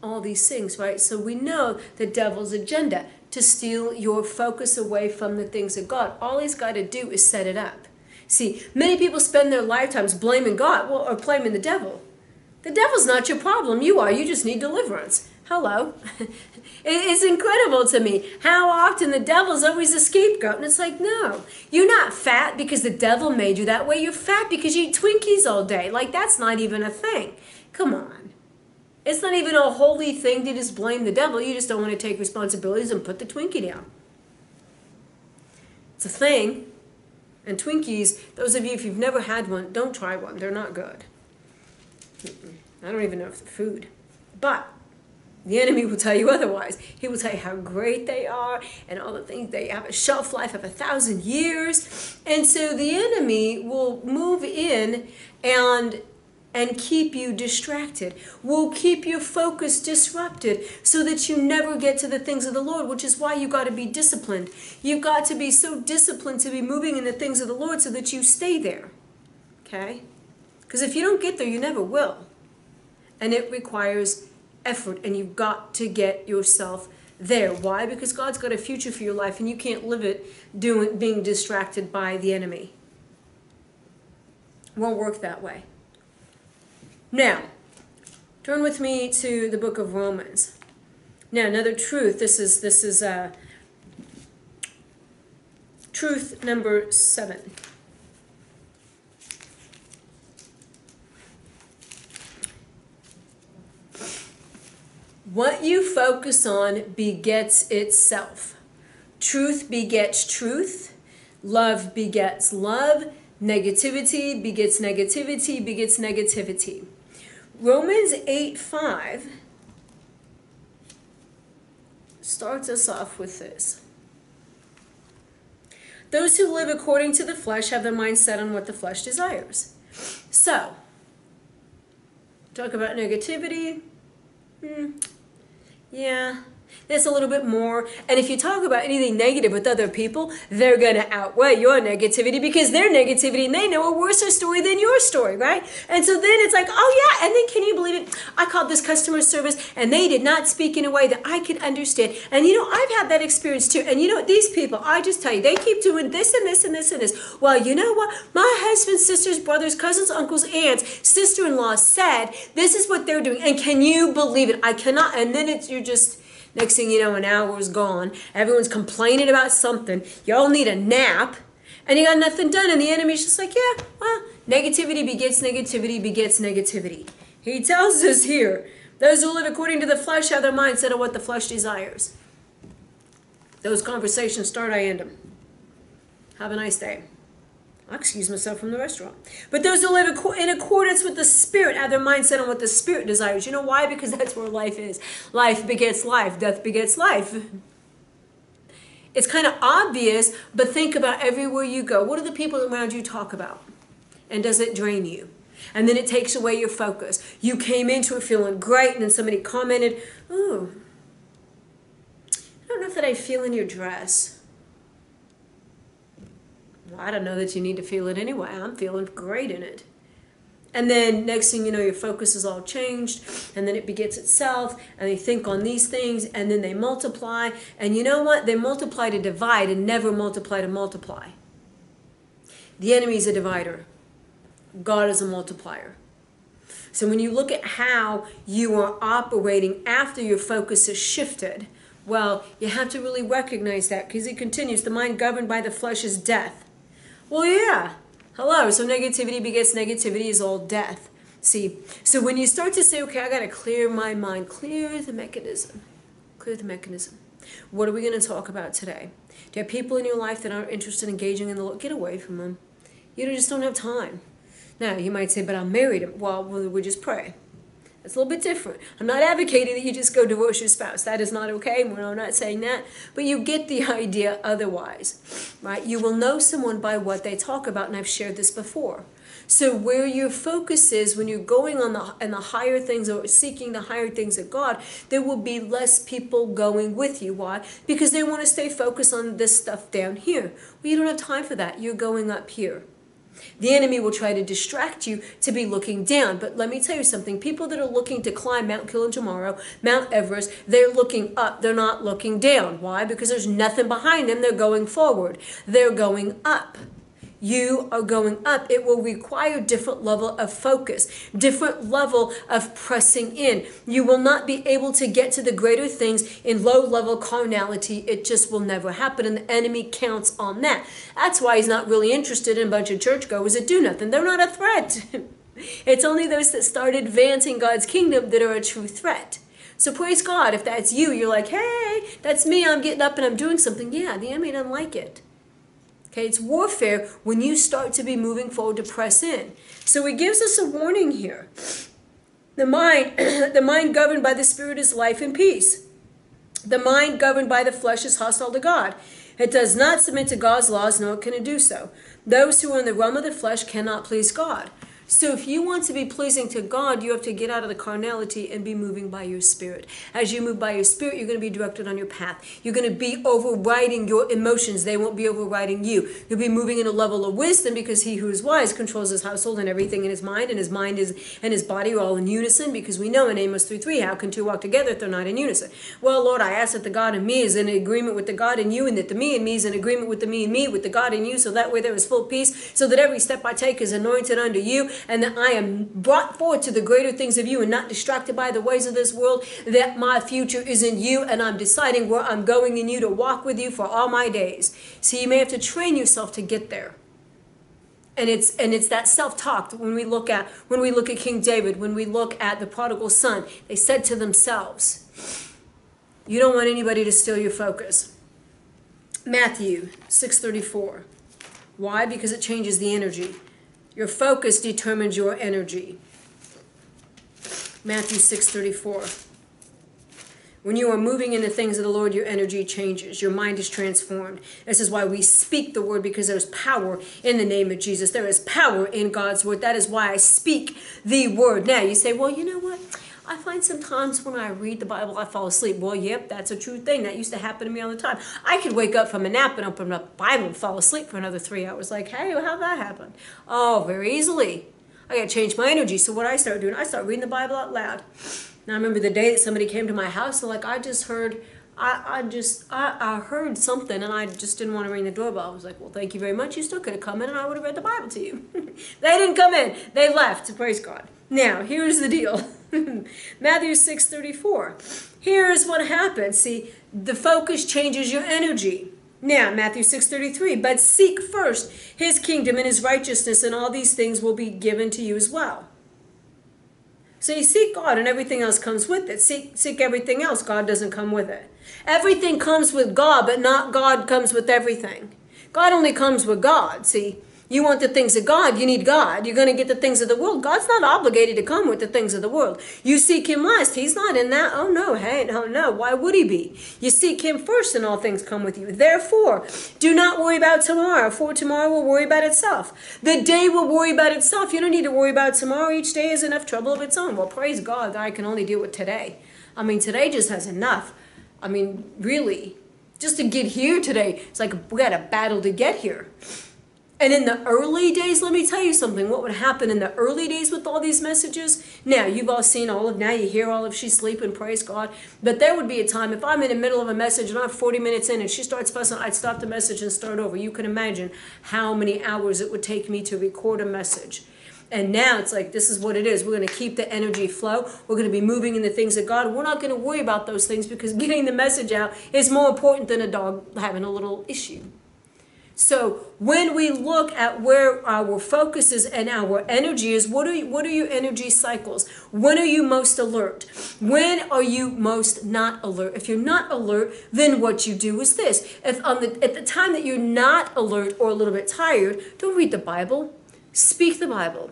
All these things, right? So we know the devil's agenda to steal your focus away from the things of God. All he's got to do is set it up. See, many people spend their lifetimes blaming God or blaming the devil. The devil's not your problem. You are. You just need deliverance. Hello. It's incredible to me how often the devil's always a scapegoat. And it's like, no, you're not fat because the devil made you that way. You're fat because you eat Twinkies all day. Like, that's not even a thing. Come on. It's not even a holy thing to just blame the devil. You just don't want to take responsibilities and put the Twinkie down. It's a thing. And Twinkies, those of you, if you've never had one, don't try one. They're not good. I don't even know if they're food. But the enemy will tell you otherwise. He will tell you how great they are and all the things. They have a shelf life of a thousand years. And so the enemy will move in and, and keep you distracted, will keep your focus disrupted so that you never get to the things of the Lord, which is why you got to be disciplined. You've got to be so disciplined to be moving in the things of the Lord so that you stay there, okay? Because if you don't get there, you never will. And it requires effort, and you've got to get yourself there. Why? Because God's got a future for your life, and you can't live it doing being distracted by the enemy. It won't work that way. Now, turn with me to the book of Romans. Now, another truth. This is this is uh, truth number seven. What you focus on begets itself. Truth begets truth. Love begets love. Negativity begets negativity begets negativity. Romans eight five starts us off with this. Those who live according to the flesh have their mind set on what the flesh desires. So, talk about negativity. Hmm. Yeah, there's a little bit more. And if you talk about anything negative with other people, they're going to outweigh your negativity because their negativity, and they know a worse story than your story, right? And so then it's like, oh yeah, and then can you believe it? I called this customer service and they did not speak in a way that I could understand. And you know, I've had that experience too. And you know what? These people, I just tell you, they keep doing this and this and this and this. Well, you know what? My husband's sisters, brothers, cousins, uncles, aunts, sister-in-law said, this is what they're doing. And can you believe it? I cannot. And then it's, you're just... Next thing you know, an hour's gone. Everyone's complaining about something. Y'all need a nap. And you got nothing done. And the enemy's just like, yeah, well, negativity begets negativity begets negativity. He tells us here, those who live according to the flesh have their mind set on what the flesh desires. Those conversations start, I end them. Have a nice day. I'll excuse myself from the restaurant. But those who live in accordance with the Spirit have their mindset on what the Spirit desires. You know why? Because that's where life is. Life begets life. Death begets life. It's kind of obvious, but think about everywhere you go. What do the people around you talk about? And does it drain you? And then it takes away your focus. You came into it feeling great, and then somebody commented, ooh, I don't know if that I feel in your dress. I don't know that you need to feel it anyway. I'm feeling great in it. And then next thing you know, your focus is all changed, and then it begets itself, and they think on these things, and then they multiply. And you know what? They multiply to divide and never multiply to multiply. The enemy is a divider. God is a multiplier. So when you look at how you are operating after your focus has shifted, well, you have to really recognize that, because he continues, the mind governed by the flesh is death. Well, yeah. Hello. So negativity begets negativity is all death. See, so when you start to say, okay, I got to clear my mind, clear the mechanism, clear the mechanism. What are we going to talk about today? Do you have people in your life that aren't interested in engaging in the Lord? Get away from them. You just don't have time. Now, you might say, but I'm married. Well, we just pray. It's a little bit different. I'm not advocating that you just go divorce your spouse. That is not okay. We're not saying that. But you get the idea otherwise, right? You will know someone by what they talk about, and I've shared this before. So where your focus is when you're going on the, and the higher things or seeking the higher things of God, there will be less people going with you. Why? Because they want to stay focused on this stuff down here. Well, you don't have time for that. You're going up here. The enemy will try to distract you to be looking down. But let me tell you something. People that are looking to climb Mount Kilimanjaro, Mount Everest, they're looking up. They're not looking down. Why? Because there's nothing behind them. They're going forward. They're going up. You are going up. It will require different level of focus, different level of pressing in. You will not be able to get to the greater things in low-level carnality. It just will never happen, and the enemy counts on that. That's why he's not really interested in a bunch of churchgoers that do nothing. They're not a threat. It's only those that start advancing God's kingdom that are a true threat. So praise God. If that's you, you're like, hey, that's me. I'm getting up and I'm doing something. Yeah, the enemy doesn't like it. Okay, it's warfare when you start to be moving forward to press in. So he gives us a warning here. The mind, the mind governed by the Spirit is life and peace. The mind governed by the flesh is hostile to God. It does not submit to God's laws, nor can it do so. Those who are in the realm of the flesh cannot please God. So if you want to be pleasing to God, you have to get out of the carnality and be moving by your spirit. As you move by your spirit, you're going to be directed on your path. You're going to be overriding your emotions. They won't be overriding you. You'll be moving in a level of wisdom because he who is wise controls his household and everything in his mind, and his mind is and his body are all in unison, because we know in Amos three three, how can two walk together if they're not in unison? Well, Lord, I ask that the God in me is in agreement with the God in you, and that the me in me is in agreement with the me in me, with the God in you, so that way there is full peace, so that every step I take is anointed unto you, and that I am brought forward to the greater things of you and not distracted by the ways of this world, that my future is in you, and I'm deciding where I'm going in you to walk with you for all my days. So you may have to train yourself to get there. And it's and it's that self-talk that when we look at when we look at King David, when we look at the prodigal son, they said to themselves, "You don't want anybody to steal your focus." Matthew six thirty-four. Why? Because it changes the energy. Your focus determines your energy. Matthew six thirty-four. When you are moving into things of the Lord, your energy changes. Your mind is transformed. This is why we speak the word, because there's power in the name of Jesus. There is power in God's word. That is why I speak the word. Now, you say, well, you know what? I find sometimes when I read the Bible, I fall asleep. Well, yep, that's a true thing. That used to happen to me all the time. I could wake up from a nap and open up the Bible and fall asleep for another three hours. Like, hey, well, how'd that happen? Oh, very easily. I got to change my energy. So what I start doing, I start reading the Bible out loud. Now, I remember the day that somebody came to my house, and like, I just heard, I, I just, I, I heard something, and I just didn't want to ring the doorbell. I was like, well, thank you very much. You still could have come in, and I would have read the Bible to you. They didn't come in. They left. Praise God. Now, here's the deal. Matthew six thirty-four. Here's what happens. See, the focus changes your energy. Now, Matthew six thirty-three, but seek first his kingdom and his righteousness, and all these things will be given to you as well. So you seek God, and everything else comes with it. Seek, seek everything else. God doesn't come with it. Everything comes with God, but not God comes with everything. God only comes with God. See, you want the things of God, you need God. You're going to get the things of the world. God's not obligated to come with the things of the world. You seek him last. He's not in that. Oh, no. Hey, no, no. Why would he be? You seek him first, and all things come with you. Therefore, do not worry about tomorrow, for tomorrow will worry about itself. The day will worry about itself. You don't need to worry about tomorrow. Each day has enough trouble of its own. Well, praise God that I can only deal with today. I mean, today just has enough. I mean, really, just to get here today, it's like we got a battle to get here. And in the early days, let me tell you something, what would happen in the early days with all these messages? Now, you've all seen all of, now you hear all of, she's sleeping, praise God. But there would be a time, if I'm in the middle of a message and I'm forty minutes in and she starts fussing, I'd stop the message and start over. You can imagine how many hours it would take me to record a message. And now it's like, this is what it is. We're going to keep the energy flow. We're going to be moving in the things of God. We're not going to worry about those things, because getting the message out is more important than a dog having a little issue. So when we look at where our focus is and our energy is, what are you, what are your energy cycles? When are you most alert? When are you most not alert? If you're not alert, then what you do is this. If on the, at the time that you're not alert or a little bit tired, don't read the Bible. Speak the Bible.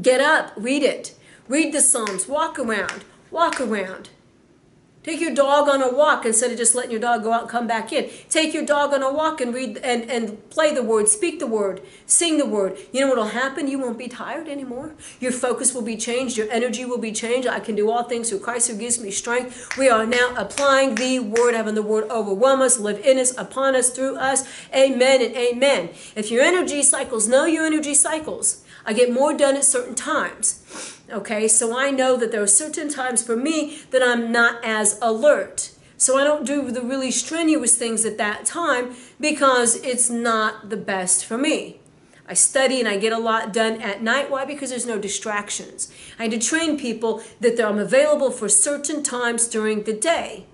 Get up. Read it. Read the Psalms. Walk around. Walk around. Take your dog on a walk instead of just letting your dog go out and come back in. Take your dog on a walk and read and, and play the word, speak the word, sing the word. You know what will happen? You won't be tired anymore. Your focus will be changed. Your energy will be changed. I can do all things through Christ who gives me strength. We are now applying the word, having the word overwhelm us, live in us, upon us, through us. Amen and amen. If your energy cycles, know your energy cycles. I get more done at certain times. Okay, so I know that there are certain times for me that I'm not as alert. So I don't do the really strenuous things at that time because it's not the best for me. I study and I get a lot done at night. Why? Because there's no distractions. I had to train people that I'm available for certain times during the day.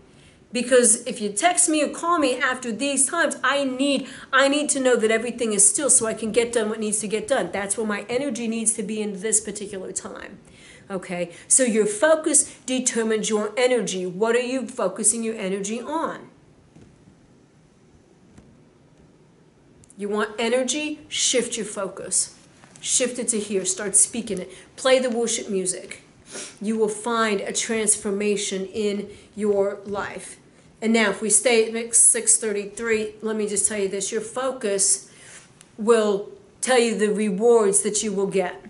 Because if you text me or call me after these times, I need I need to know that everything is still so I can get done what needs to get done. That's where my energy needs to be in this particular time. Okay, so your focus determines your energy. What are you focusing your energy on? You want energy? Shift your focus. Shift it to here. Start speaking it. Play the worship music. You will find a transformation in your life. And now if we stay at six thirty-three, let me just tell you this. Your focus will tell you the rewards that you will get.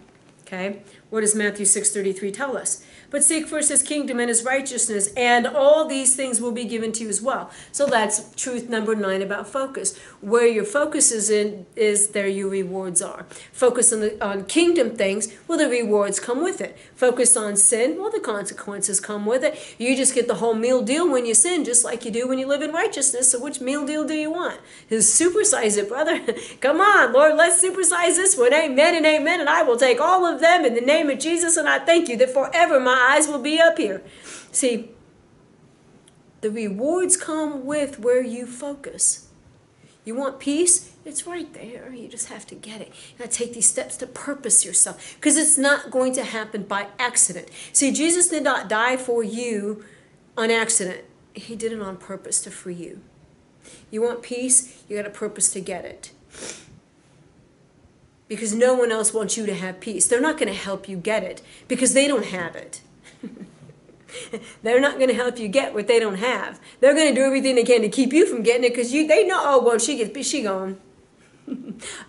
Okay? What does Matthew six thirty-three tell us? But seek first his kingdom and his righteousness, and all these things will be given to you as well. So that's truth number nine about focus. Where your focus is in is there your rewards are. Focus on, the, on kingdom things, well, the rewards come with it. Focus on sin, well, the consequences come with it. You just get the whole meal deal when you sin, just like you do when you live in righteousness. So which meal deal do you want? Just supersize it, brother. Come on, Lord, let's supersize this one. Amen and amen, and I will take all of them in the name of Jesus, and I thank you that forever my eyes will be up here. See, the rewards come with where you focus. You want peace? It's right there. You just have to get it. You gotta take these steps to purpose yourself, because it's not going to happen by accident. See, Jesus did not die for you on accident. He did it on purpose to free you. You want peace? You got a purpose to get it. Because no one else wants you to have peace. They're not going to help you get it because they don't have it. They're not going to help you get what they don't have. They're going to do everything they can to keep you from getting it because you they know, oh, well, she gets she gone.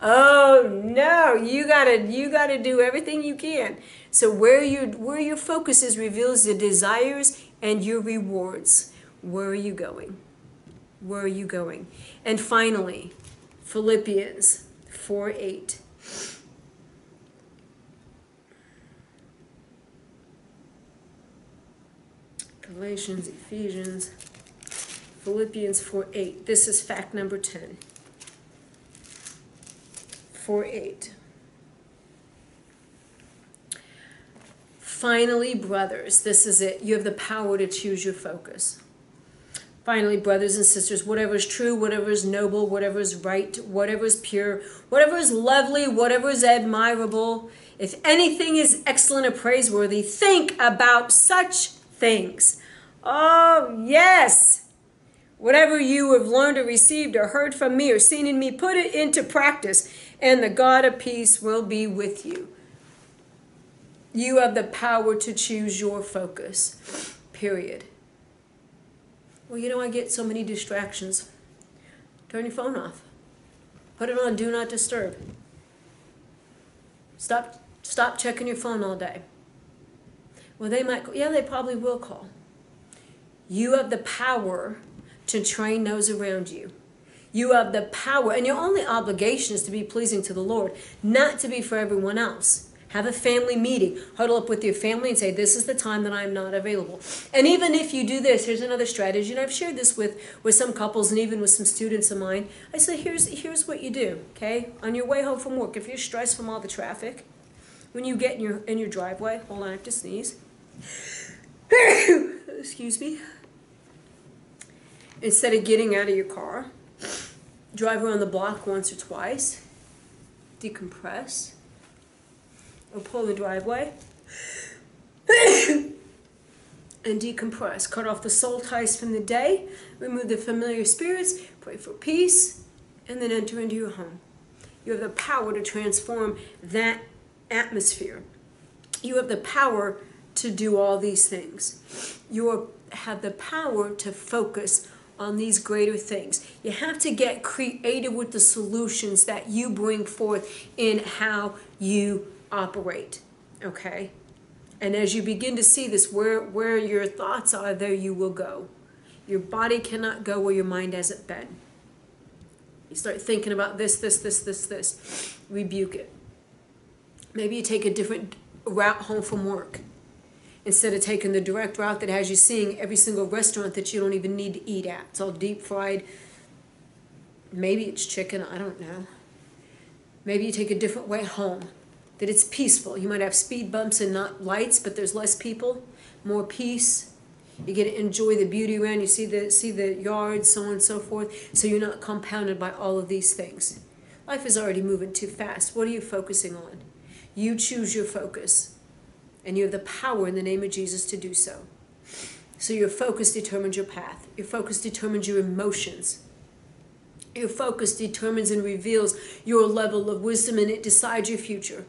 Oh, no, you got to you got to do everything you can. So where you where your focus is reveals the desires and your rewards. Where are you going? Where are you going? And finally, Philippians four eight. Galatians, Ephesians, Philippians four eight. This is fact number ten. four eight. Finally, brothers, this is it. You have the power to choose your focus. Finally, brothers and sisters, whatever is true, whatever is noble, whatever is right, whatever is pure, whatever is lovely, whatever is admirable, if anything is excellent or praiseworthy, think about such things. Oh, yes. Whatever you have learned or received or heard from me or seen in me, put it into practice, and the God of peace will be with you. You have the power to choose your focus, period. Well, you know, I get so many distractions. Turn your phone off. Put it on Do Not Disturb. Stop, stop checking your phone all day. Well, they might, yeah, they probably will call. You have the power to train those around you. You have the power, and your only obligation is to be pleasing to the Lord, not to be for everyone else. Have a family meeting. Huddle up with your family and say, this is the time that I'm not available. And even if you do this, here's another strategy, and I've shared this with, with some couples and even with some students of mine. I say, here's, here's what you do, okay? On your way home from work, if you're stressed from all the traffic, when you get in your, in your driveway, hold on, I have to sneeze. Excuse me. Instead of getting out of your car, drive around the block once or twice, decompress, or pull the driveway and decompress. Cut off the soul ties from the day, remove the familiar spirits, pray for peace, and then enter into your home. You have the power to transform that atmosphere. You have the power to do all these things. You have the power to focus on these greater things. You have to get creative with the solutions that you bring forth in how you operate, okay? And as you begin to see this, where, where your thoughts are, there you will go. Your body cannot go where your mind hasn't been. You start thinking about this, this, this, this, this. Rebuke it. Maybe you take a different route home from work. Instead of taking the direct route that has you seeing every single restaurant that you don't even need to eat at. It's all deep fried. Maybe it's chicken, I don't know. Maybe you take a different way home, that it's peaceful. You might have speed bumps and not lights, but there's less people, more peace. You get to enjoy the beauty around, you see the, see the yard, so on and so forth, so you're not compounded by all of these things. Life is already moving too fast. What are you focusing on? You choose your focus. And you have the power in the name of Jesus to do so. So your focus determines your path. Your focus determines your emotions. Your focus determines and reveals your level of wisdom, and it decides your future.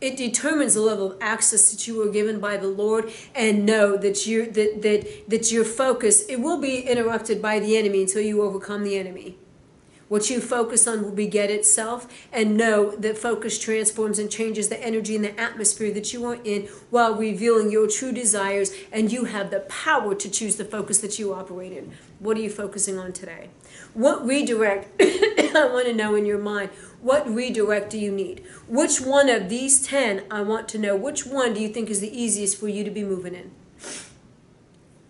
It determines the level of access that you were given by the Lord, and know that, you're, that, that, that your focus, it will be interrupted by the enemy until you overcome the enemy. What you focus on will beget itself, and know that focus transforms and changes the energy and the atmosphere that you are in while revealing your true desires, and you have the power to choose the focus that you operate in. What are you focusing on today? What redirect, I want to know in your mind, what redirect do you need? Which one of these ten, I want to know, which one do you think is the easiest for you to be moving in?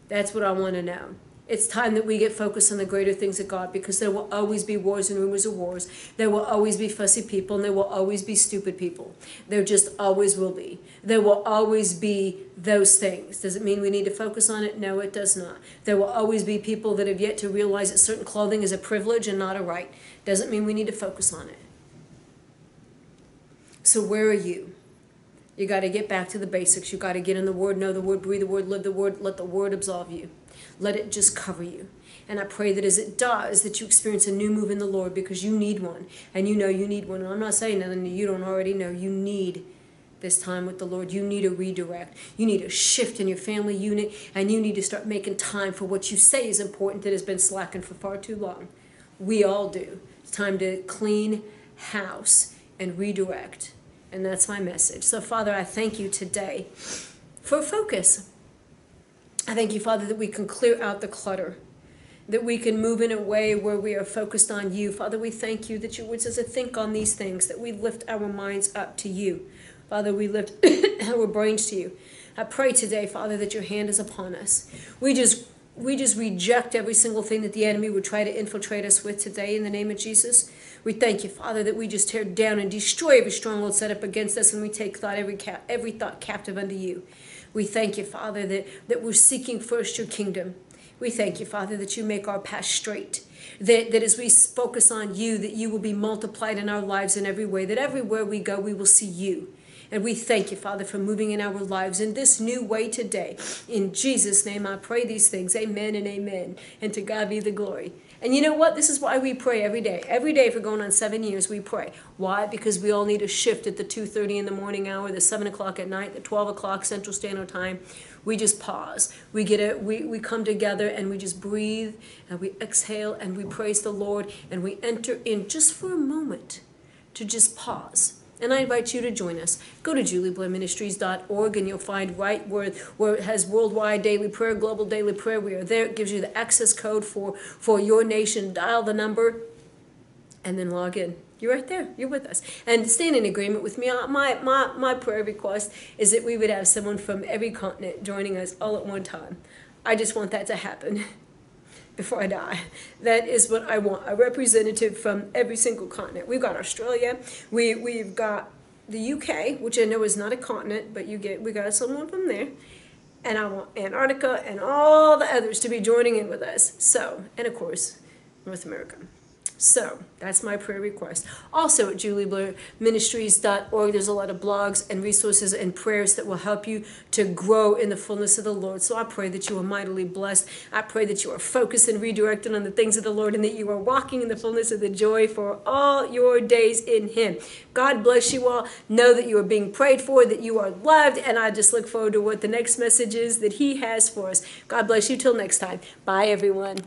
That's what I want to know. It's time that we get focused on the greater things of God, because there will always be wars and rumors of wars. There will always be fussy people, and there will always be stupid people. There just always will be. There will always be those things. Does it mean we need to focus on it? No, it does not. There will always be people that have yet to realize that certain clothing is a privilege and not a right. Doesn't mean we need to focus on it. So where are you? You got to get back to the basics. You got to get in the Word, know the Word, breathe the Word, live the Word, let the Word absolve you. Let it just cover you. And I pray that as it does, that you experience a new move in the Lord, because you need one. And you know you need one. And I'm not saying nothing that you don't already know. You need this time with the Lord. You need a redirect. You need a shift in your family unit. And you need to start making time for what you say is important that has been slacking for far too long. We all do. It's time to clean house and redirect. And that's my message. So, Father, I thank you today for focus. I thank you, Father, that we can clear out the clutter, that we can move in a way where we are focused on you. Father, we thank you that your word says to think on these things, that we lift our minds up to you. Father, we lift our brains to you. I pray today, Father, that your hand is upon us. We just we just reject every single thing that the enemy would try to infiltrate us with today in the name of Jesus. We thank you, Father, that we just tear down and destroy every stronghold set up against us, and we take thought every cap, every thought captive unto you. We thank you, Father, that, that we're seeking first your kingdom. We thank you, Father, that you make our path straight, that, that as we focus on you, that you will be multiplied in our lives in every way, that everywhere we go, we will see you. And we thank you, Father, for moving in our lives in this new way today. In Jesus' name, I pray these things. Amen and amen. And to God be the glory. And you know what? This is why we pray every day. Every day for going on seven years, we pray. Why? Because we all need a shift at the two thirty in the morning hour, the seven o'clock at night, the twelve o'clock Central Standard Time. We just pause. We get a, we, we come together and we just breathe and we exhale and we praise the Lord and we enter in just for a moment to just pause. And I invite you to join us. Go to julie blair ministries dot org and you'll find right where, where it has Worldwide Daily Prayer, Global Daily Prayer. We are there. It gives you the access code for, for your nation. Dial the number and then log in. You're right there. You're with us. And stand in agreement with me. My, my, my prayer request is that we would have someone from every continent joining us all at one time. I just want that to happen before I die. That is what I want, a representative from every single continent. We've got Australia, we, we've got the U K, which I know is not a continent, but you get, we got someone from there, and I want Antarctica and all the others to be joining in with us. So, and of course, North America. So, that's my prayer request. Also at julie blair ministries dot org, there's a lot of blogs and resources and prayers that will help you to grow in the fullness of the Lord. So I pray that you are mightily blessed. I pray that you are focused and redirected on the things of the Lord, and that you are walking in the fullness of the joy for all your days in Him. God bless you all. Know that you are being prayed for, that you are loved, and I just look forward to what the next message is that He has for us. God bless you till next time. Bye, everyone.